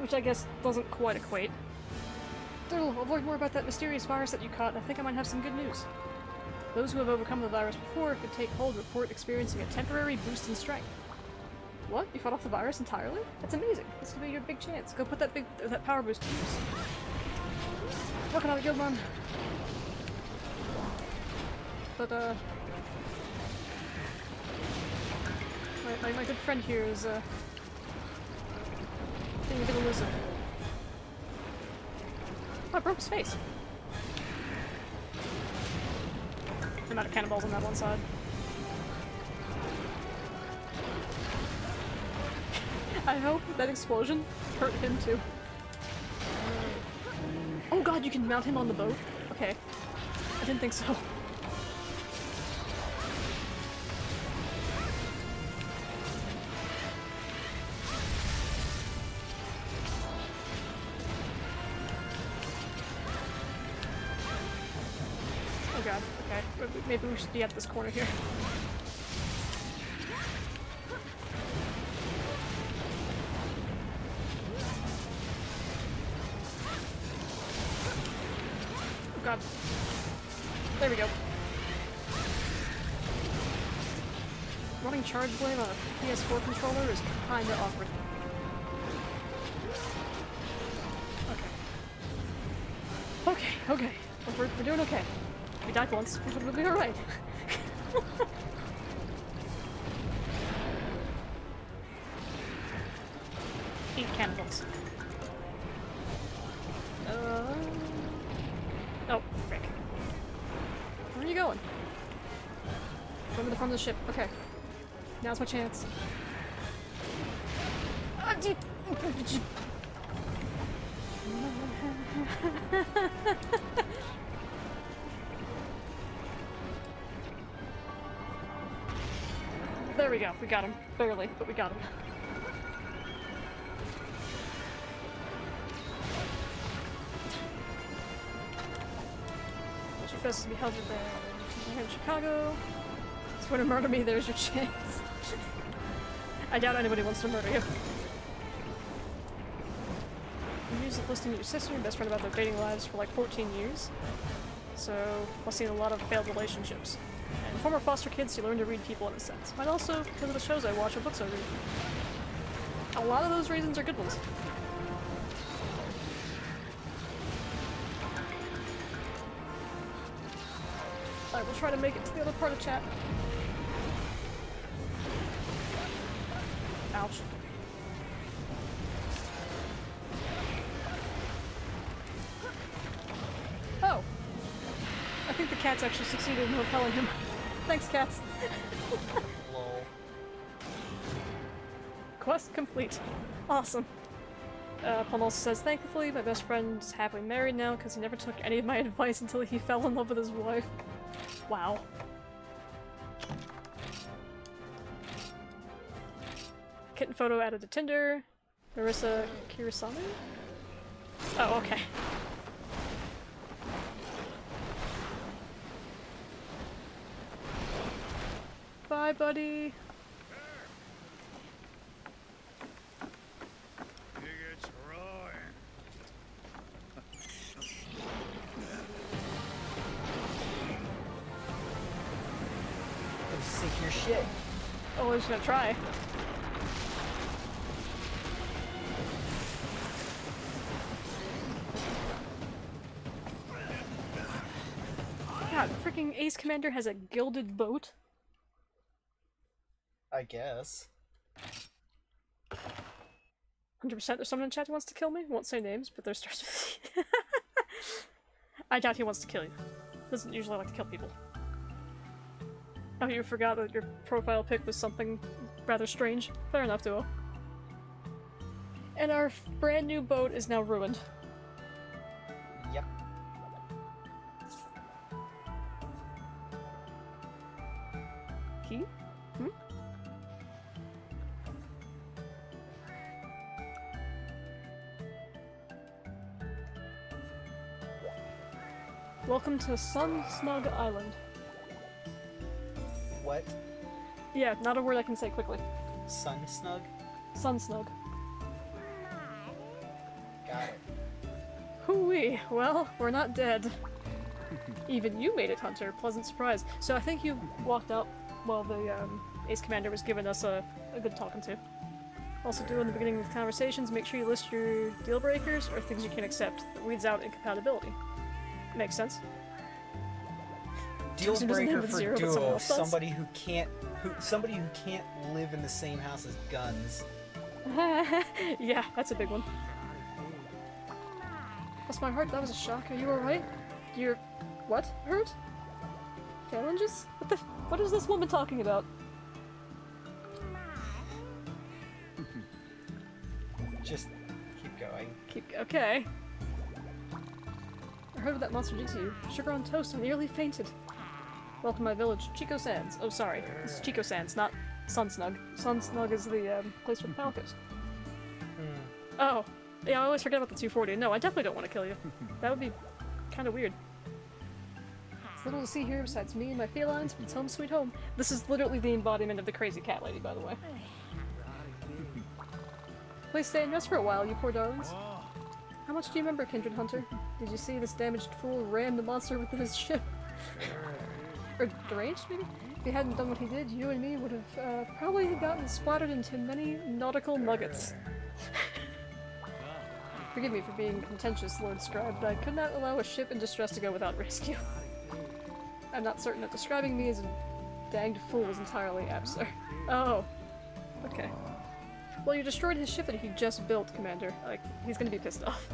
Which I guess doesn't quite equate. I'll learn more about that mysterious virus that you caught, and I think I might have some good news. Those who have overcome the virus before could take hold, report experiencing a temporary boost in strength. What? You fought off the virus entirely? That's amazing. This could be your big chance. Go put that that power boost to use. Working on it, Guildmarm. But my good friend here is being a bit elusive. Oh, I broke his face. I'm out of cannonballs on that one side. I hope that explosion hurt him too. Oh god, you can mount him on the boat? Okay. I didn't think so. Maybe we should be at this corner here. Oh god. There we go. Running Charge Blade on a PS4 controller is kinda awkward. Okay. Okay. We're doing okay. We died once, but we'll be alright. Eight cannonballs. Oh, frick. Where are you going? Going to the front of the ship. Okay. Now's my chance. There we go, we got him. Barely, but we got him. Your fest is to be held in there. Here in Chicago. If you want to murder me, there's your chance. I doubt anybody wants to murder you. You used to listening to your sister and your best friend about their dating lives for like 14 years. So, I've seen a lot of failed relationships. And former foster kids, you learn to read people in a sense. But also, because of the shows I watch or books I read. A lot of those reasons are good ones. Alright, we'll try to make it to the other part of chat. Ouch. Oh! I think the cats actually succeeded in repelling him. Thanks, cats. Quest complete. Awesome. Paul also says, thankfully, my best friend is happily married now because he never took any of my advice until he fell in love with his wife. Wow. Kitten photo added to Tinder. Marissa Kirasami? Oh, okay. Bye, buddy. It's roaring. Sick your shit. Oh, I was gonna try. God, freaking Ace Commander has a gilded boat. I guess. 100%. There's someone in chat who wants to kill me. Won't say names, but there starts with I doubt he wants to kill you. Doesn't usually like to kill people. Oh, you forgot that your profile pic was something rather strange. Fair enough, Duo. And our brand new boat is now ruined. Yep. He? Hmm? Welcome to Sun Snug Island. What? Yeah, not a word I can say quickly. Sun Snug? Sun Snug. Got it. Hooey! Well, we're not dead. Even you made it, Hunter. Pleasant surprise. So I think you walked out while the Ace Commander was giving us a good talking to. Also do in the beginning of conversations, make sure you list your deal breakers or things you can accept. That weeds out incompatibility. Makes sense. Deal breaker for zero, duo. Somebody who can't live in the same house as guns. Yeah, that's a big one. That's my heart. That was a shock. Are you alright? You're what? Hurt? Challenges? What is this woman talking about? Just keep going. Okay. I heard what that monster did to you. Sugar on toast, I nearly fainted. Welcome to my village, Cheeko Sands. Oh, sorry. It's Cheeko Sands, not Sun Snug. Sun Snug is the place where the pal goes. Oh. Yeah, I always forget about the 240. No, I definitely don't want to kill you. That would be kind of weird. There's little to see here besides me and my felines, but it's home sweet home. This is literally the embodiment of the crazy cat lady, by the way. Please stay and rest for a while, you poor darlings. How much do you remember, Kindred Hunter? Did you see this damaged fool ram the monster within his ship? Or deranged, maybe? If he hadn't done what he did, you and me would have probably gotten splattered into many nautical nuggets. Forgive me for being contentious, Lord Scribe, but I could not allow a ship in distress to go without rescue. I'm not certain that describing me as a danged fool is entirely absurd. Oh. Okay. Well, you destroyed his ship that he just built, Commander. Like, he's gonna be pissed off.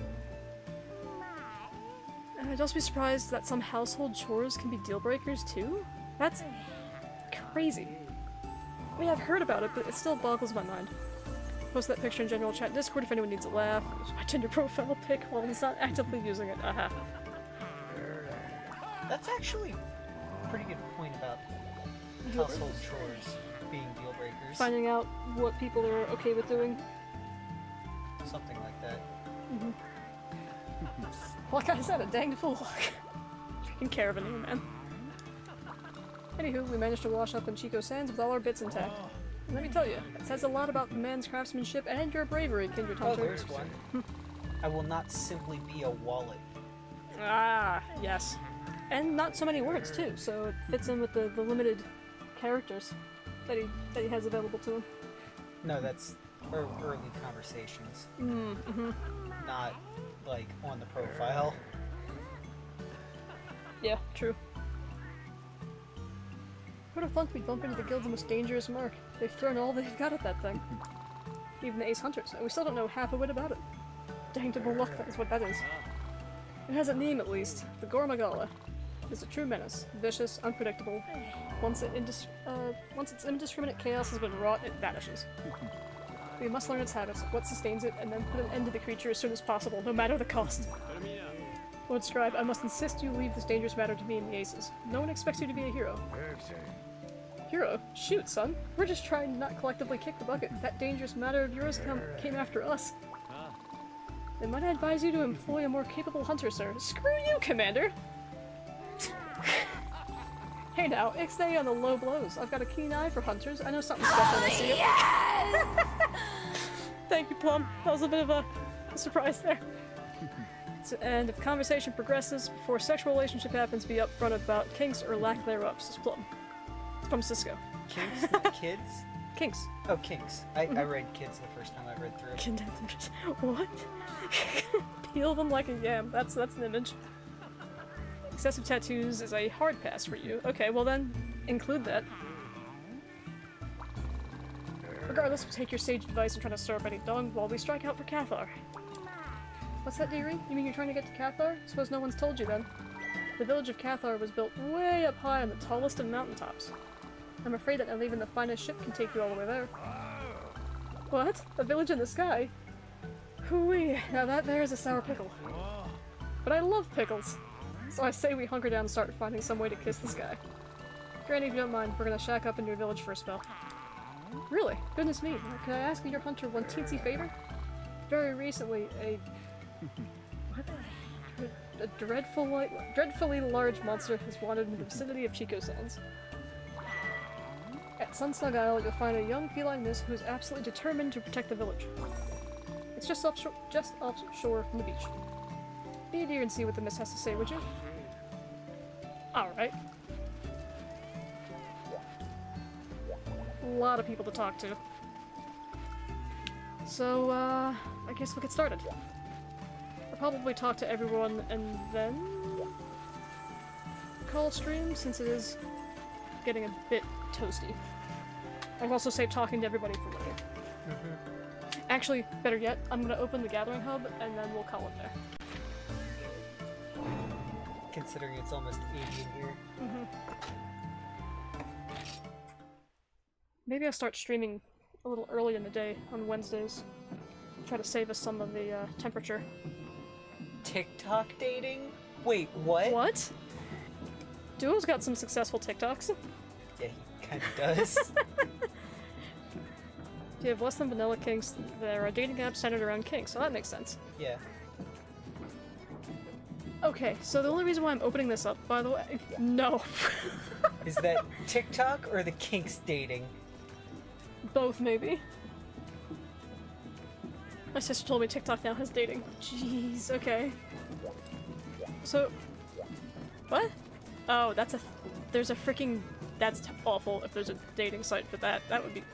And I'd also be surprised that some household chores can be deal breakers too? That's crazy. I mean, I've heard about it, but it still boggles my mind. Post that picture in general chat Discord if anyone needs a laugh. It's my Tinder profile pic while he's not actively using it. Aha. That's actually a pretty good point about household chores being deal breakers. Finding out what people are okay with doing. Something like that. Mm-hmm. Like I said, a danged fool. Freaking carabineer, man. Anywho, we managed to wash up in Cheeko Sands with all our bits intact. Oh. Let me tell you, it says a lot about the man's craftsmanship and your bravery, Kindred Hunter. Oh, there's one. I will not simply be a wallet. Ah, yes. And not so many words, too, so it fits in with the limited characters that he has available to him. No, that's early conversations. Mm-hmm. Not, like, on the profile. Yeah, true. Who'd have thunk we'd bump into the guild's most dangerous mark? They've thrown all they've got at that thing. Even the Ace Hunters, and we still don't know half a bit about it. Dangable luck, that is what that is. It has a name, at least. The Gore Magala is a true menace. Vicious, unpredictable. Once its indiscriminate chaos has been wrought, it vanishes. We must learn its habits, what sustains it, and then put an end to the creature as soon as possible, no matter the cost. Lord Scribe, I must insist you leave this dangerous matter to me and the Aces. No one expects you to be a hero. Hero? Shoot, son. We're just trying to not collectively kick the bucket. That dangerous matter of yours came after us. Then might I advise you to employ a more capable hunter, sir? Screw you, Commander! Hey now, ixnay on the low blows. I've got a keen eye for hunters. I know something special when I see it. Thank you, Plum. That was a bit of a surprise there. And if conversation progresses, before sexual relationship happens, be upfront about kinks or lack thereof, says Plum. From Cisco. Kinks? Not kids? Kinks. Oh, kinks. I read kids the first time I read through it. What? Peel them like a yam. That's an image. Excessive tattoos is a hard pass for you. Okay, well then, include that. Regardless, we'll take your sage advice and try to stir up any dung while we strike out for Cathar. What's that, dearie? You mean you're trying to get to Cathar? Suppose no one's told you then. The village of Cathar was built way up high on the tallest of mountaintops. I'm afraid that not even the finest ship can take you all the way there. What? A village in the sky? Hooey, now that there is a sour pickle. But I love pickles. So I say we hunker down and start finding some way to kiss the sky. Granny, if you don't mind, we're gonna shack up into a village for a spell. Really? Goodness me. Can I ask your hunter one teensy favor? Very recently, a dreadfully large monster has wandered in the vicinity of Cheeko Sands. At Sun Snug Isle, you'll find a young feline miss who is absolutely determined to protect the village. It's just offshore from the beach. Be dear and see what the miss has to say, would you? Alright. A lot of people to talk to. So, I guess we'll get started. I'll probably talk to everyone and then call stream, since it is getting a bit toasty. I'll also save talking to everybody for later. Mm-hmm. Actually, better yet, I'm gonna open the Gathering Hub and then we'll call it there. Considering it's almost 80 in here. Mm-hmm. Maybe I'll start streaming a little early in the day on Wednesdays. Try to save us some of the temperature. TikTok dating? Wait, what? What? Duo's got some successful TikToks. Yeah, he kind of does. You have less than vanilla kinks. There are dating apps centered around kinks, so that makes sense. Yeah. Okay, so the only reason why I'm opening this up, by the way, no. Is that TikTok or the kinks dating? Both, maybe. My sister told me TikTok now has dating. Jeez, okay. So, what? Oh, that's a, there's a freaking, that's awful if there's a dating site for that. That would be,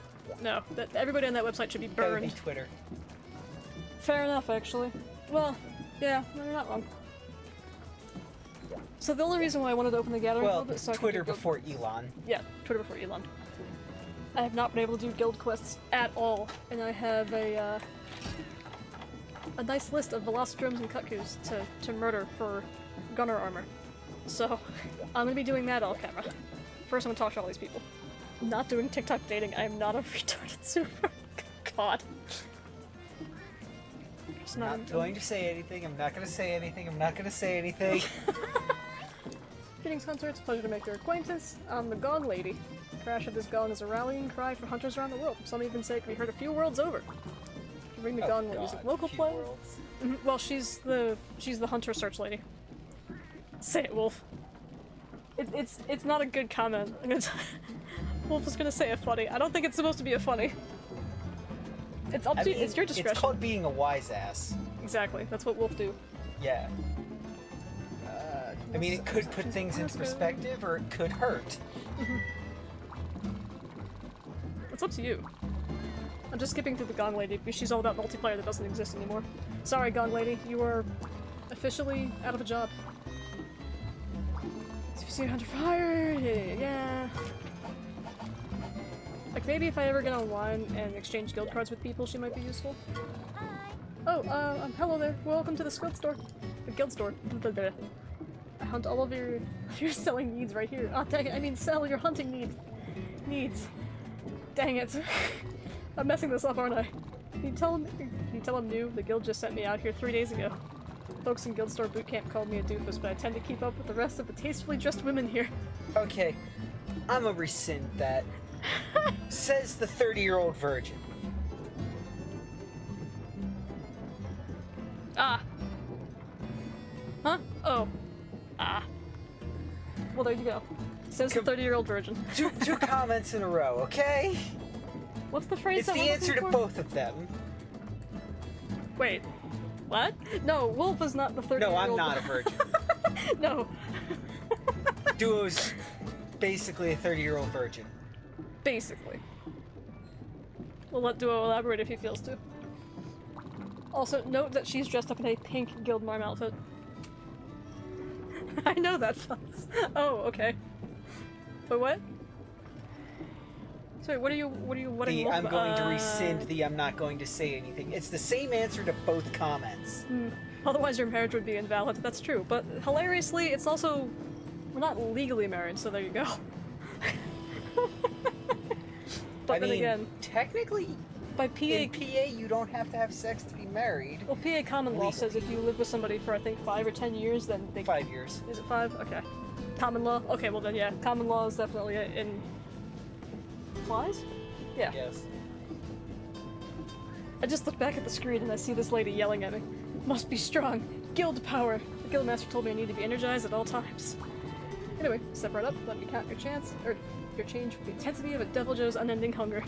no, that, everybody on that website should be burned. That would be Twitter. Fair enough, actually. Well, yeah, no, you're not wrong. So the only reason why I wanted to open the Gathering Hub is so Twitter before Elon. Yeah, Twitter before Elon. I have not been able to do guild quests at all, and I have a nice list of Velocidromes and Kut-Kus to murder for gunner armor. So I'm gonna be doing that off camera. First I'm gonna talk to all these people. I'm not doing TikTok dating, I am not a retarded super. God. I'm not going to say anything, I'm not gonna say anything, I'm not gonna say anything. Greetings, Hunter. It's a pleasure to make your acquaintance. I'm the Gong Lady. The crash of this gong is a rallying cry for hunters around the world. Some even say it can be heard a few worlds over. You ring the gong with music local play. Well, she's the hunter search lady. Say it, Wolf. It's not a good comment. I'm gonna Wolf was gonna say a funny. I don't think it's supposed to be a funny. It's up to you. It's your discretion. It's called being a wise ass. Exactly. That's what Wolf do. Yeah. I mean, it could put things in perspective, or it could hurt. It's up to you. I'm just skipping through the Gong Lady, because she's all about multiplayer that doesn't exist anymore. Sorry, Gong Lady, you are officially out of a job. So if you see a hunter fired, yeah. Like, maybe if I ever get online and exchange guild cards with people, she might be useful. Oh, hello there. Welcome to the guild store. The guild store. I hunt all of your selling needs right here. Oh, dang it. I mean, sell your hunting needs. Dang it. I'm messing this up, aren't I? Can you tell him new? The guild just sent me out here 3 days ago. Folks in guild store boot camp called me a doofus, but I tend to keep up with the rest of the tastefully dressed women here. Okay. I'ma rescind that. Says the 30-year-old virgin. Ah. Huh? Oh. Ah. Well, there you go. Says the 30-year-old virgin. Two comments in a row, okay? What's the phrase? It's the answer to both of them. Wait. What? No, Wolf is not the 30-year-old. No, I'm not a virgin. No. Duo's basically a 30-year-old virgin. Basically. We'll let Duo elaborate if he feels to. Also, note that she's dressed up in a pink Guildmarm outfit. I know that sounds. Oh, okay. But what? Sorry, what are you wanting? I'm going to rescind the I'm not going to say anything. It's the same answer to both comments. Mm. Otherwise your marriage would be invalid. That's true. But hilariously, it's also, we're not legally married, so there you go. But I mean, again, technically by PA, in PA, you don't have to have sex to be married. Well, PA common law says if you live with somebody for, I think, 5 or 10 years, then they... 5 years. Is it 5? Okay. Common law? Okay, well then, yeah. Common law is definitely it in... Applies? Yeah. Yes. I just look back at the screen and I see this lady yelling at me. Must be strong! Guild power! The guildmaster told me I need to be energized at all times. Anyway, step right up, let me count your chance, or your change with the intensity of a Devil Joe's unending hunger.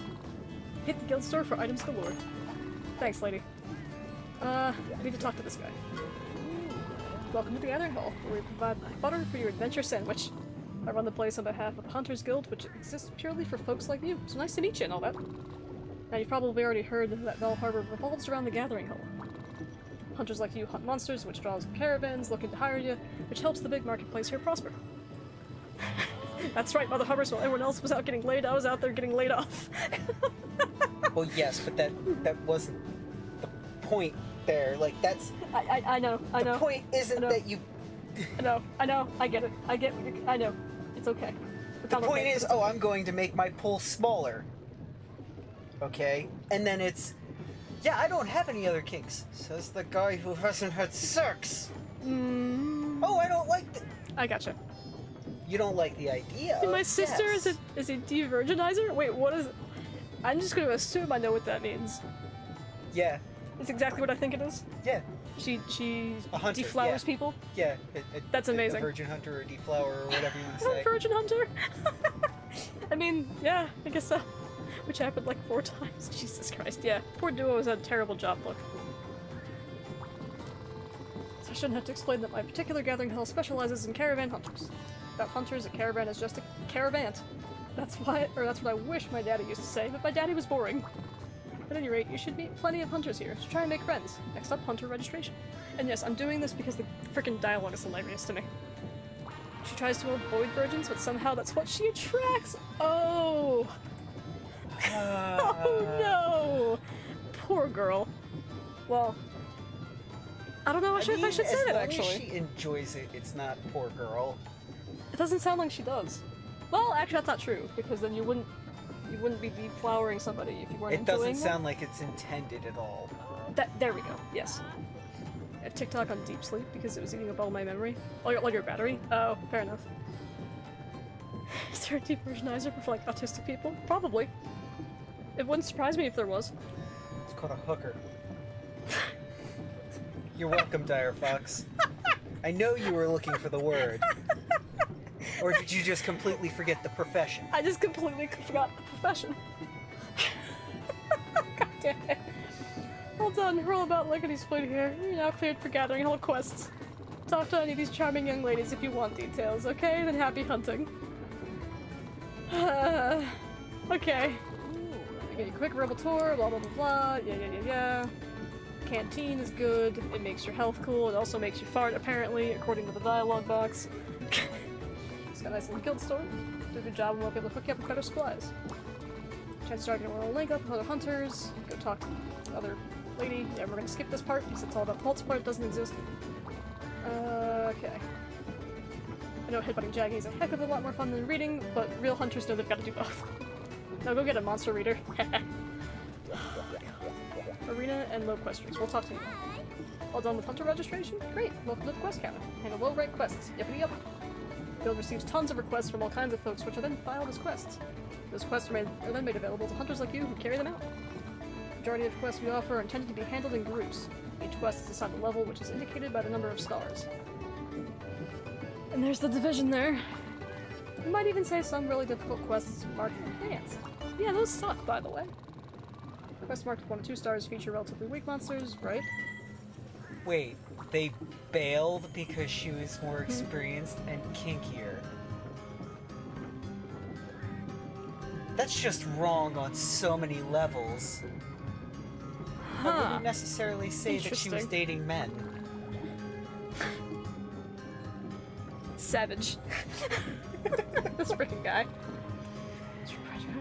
Hit the guild store for items galore. Thanks, lady. I need to talk to this guy. Welcome to the Gathering Hall, where we provide butter for your adventure sandwich. I run the place on behalf of the Hunters Guild, which exists purely for folks like you, so nice to meet you and all that. Now, you've probably already heard that Dahl Harbor revolves around the Gathering Hall. Hunters like you hunt monsters, which draws caravans looking to hire you, which helps the big marketplace here prosper. That's right, Mother Hubbers, while everyone else was out getting laid, I was out there getting laid off. Well, yes, but that wasn't the point there. Like, that's... I know, I know. The point isn't that you... I know, I get it. I get what you're... I know. It's okay. It's the point okay. is, oh, okay. I'm going to make my pool smaller. Okay? And then it's... Yeah, I don't have any other kinks, says the guy who hasn't had sex. Mm. Oh, I don't like the... I gotcha. You don't like the idea. My sister yes. is a de-virginizer? Wait, what is it? I'm just gonna assume I know what that means. Yeah. It's exactly what I think it is? Yeah. She hunter, deflowers yeah. people? Yeah. That's amazing. A virgin hunter or deflower or whatever you want to say. Virgin hunter? I mean, yeah, I guess so. Which happened like 4 times. Jesus Christ, yeah. Poor duo has had a terrible job look. So I shouldn't have to explain that my particular Gathering Hall specializes in caravan hunters. Without hunters, a caravan is just a caravan. That's why, or that's what I wish my daddy used to say, but my daddy was boring. At any rate, you should meet plenty of hunters here, so try and make friends. Next up, hunter registration. And yes, I'm doing this because the frickin' dialogue is hilarious to me. She tries to avoid virgins, but somehow that's what she attracts! Oh! Oh no! Poor girl. Well, I don't know if I should say that, actually. As long as she enjoys it, it's not poor girl. It doesn't sound like she does. Well, actually, that's not true, because then you wouldn't be deflowering somebody if you weren't enjoying it. It doesn't sound like it's intended at all. There we go, yes. I have TikTok on deep sleep because it was eating up all my memory. All your battery? Oh, fair enough. Is there a de-virginizer for, like, autistic people? Probably. It wouldn't surprise me if there was. It's called a hooker. You're welcome, Dire Fox. I know you were looking for the word. Or did you just completely forget the profession? I just completely forgot the profession. God damn it. Well done, roll about lickety-split here. You're now cleared for gathering whole quests. Talk to any of these charming young ladies if you want details, okay? Then happy hunting. Okay. I get a quick rebel tour, blah blah blah blah, yeah. Canteen is good, it makes your health cool, it also makes you fart apparently, according to the dialogue box. It's got a nice little guild store. Do a good job and we'll be able to hook you up with better supplies. Chance to we'll link up with other hunters, go talk to the other lady. Yeah, we're gonna skip this part because it's all about the multiplayer, it doesn't exist. Okay. I know headbutting Jaggy is a heck of a lot more fun than reading, but real hunters know they've got to do both. Now go get a monster reader. Arena and low quest rings. We'll talk to you. All done with hunter registration? Great. Welcome to the quest counter. Handle low rank quests. Yippity up. Guild receives tons of requests from all kinds of folks, which are then filed as quests. Those quests are then made available to hunters like you who carry them out. The majority of quests we offer are intended to be handled in groups. Each quest is assigned a level, which is indicated by the number of stars. And there's the division there. You might even say some really difficult quests marked in advance. Yeah, those suck, by the way. Quests marked 1 and 2 stars feature relatively weak monsters, right? Wait, they bailed because she was more experienced and kinkier. That's just wrong on so many levels. Huh. I wouldn't necessarily say that she was dating men. Savage. This freaking guy.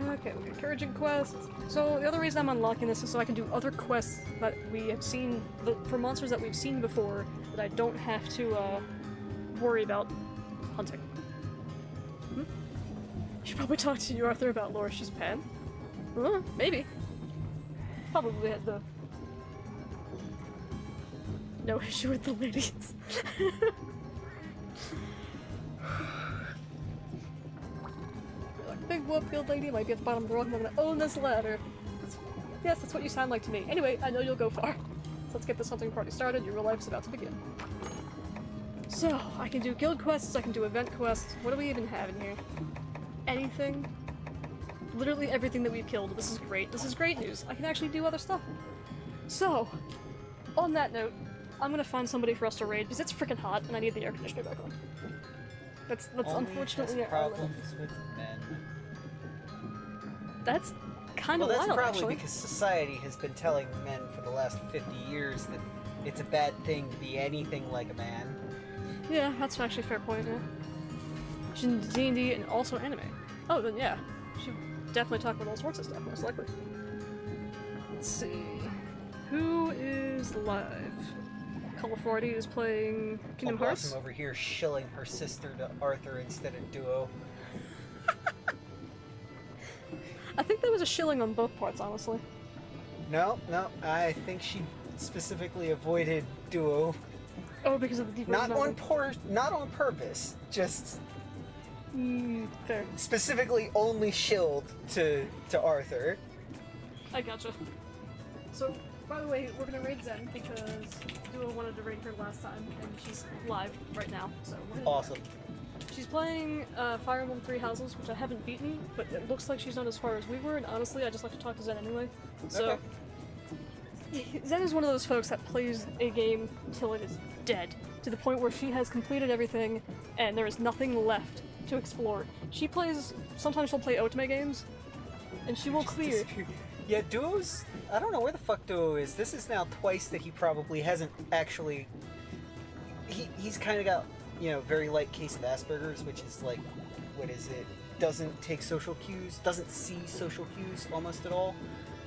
Okay, we're encouraging quests. So the other reason I'm unlocking this is so I can do other quests that we have seen, for monsters that we've seen before, that I don't have to worry about hunting. Hmm? Should probably talk to you, Arthur, about Laurish's pen. Huh? Maybe. Probably had the no issue with the ladies. Big whoop-heeled lady might be at the bottom of the world, and I'm gonna own this ladder. Yes, that's what you sound like to me. Anyway, I know you'll go far. So let's get this hunting party started. Your real life's about to begin. So, I can do guild quests, I can do event quests. What do we even have in here? Anything? Literally everything that we've killed. This is great. This is great news. I can actually do other stuff. So, on that note, I'm gonna find somebody for us to raid because it's freaking hot and I need the air conditioner back on. That's only unfortunately has problems with men. That's kind of wild. Well, that's probably actually because society has been telling men for the last 50 years that it's a bad thing to be anything like a man. Yeah, that's actually a fair point. Yeah, D&D and also anime. Oh, then yeah, should definitely talk about all sorts of stuff most likely. Let's see, who is live? Call40 is playing Kingdom Hearts. Over here shilling her sister to Arthur instead of duo. I think there was a shilling on both parts, honestly. No, I think she specifically avoided duo. Oh, because of the deep not on purpose, just fair. Specifically only shilled to Arthur. I gotcha. So, by the way, we're gonna raid Zen because Duo wanted to raid her last time, and she's live right now. So we're awesome. She's playing Fire Emblem Three Houses, which I haven't beaten, but it looks like she's not as far as we were. And honestly, I just like to talk to Zen anyway. So okay. Zen is one of those folks that plays a game till it is dead, to the point where she has completed everything, and there is nothing left to explore. She plays. Sometimes she'll play Otome games, and she will clear. Yeah, Duo's... I don't know where the fuck Duo is. This is now twice that he probably hasn't actually... He's kind of got, you know, very light case of Asperger's, which is like, what is it? Doesn't take social cues, doesn't see social cues almost at all.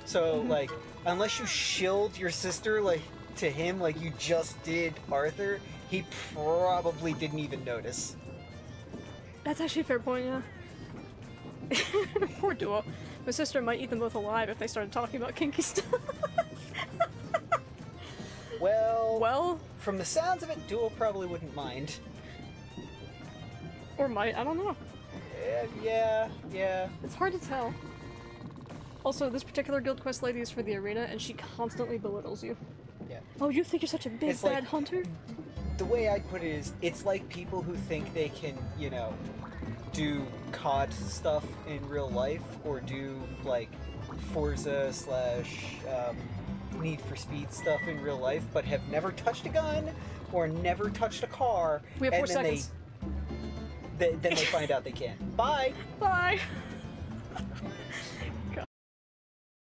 So, like, unless you shilled your sister, like, to him, like you just did Arthur, he probably didn't even notice. That's actually a fair point, yeah. Poor Duo. My sister might eat them both alive if they started talking about kinky stuff. Well, from the sounds of it, Duo probably wouldn't mind. Or might, I don't know. Yeah. It's hard to tell. Also, this particular guild quest lady is for the arena, and she constantly belittles you. Yeah. Oh, you think you're such a big it's bad like, hunter? The way I put it is, it's like people who think they can, you know, do COD stuff in real life, or do like Forza / Need for Speed stuff in real life, but have never touched a gun or never touched a car. We have 4 seconds. Then they find out they can. Bye.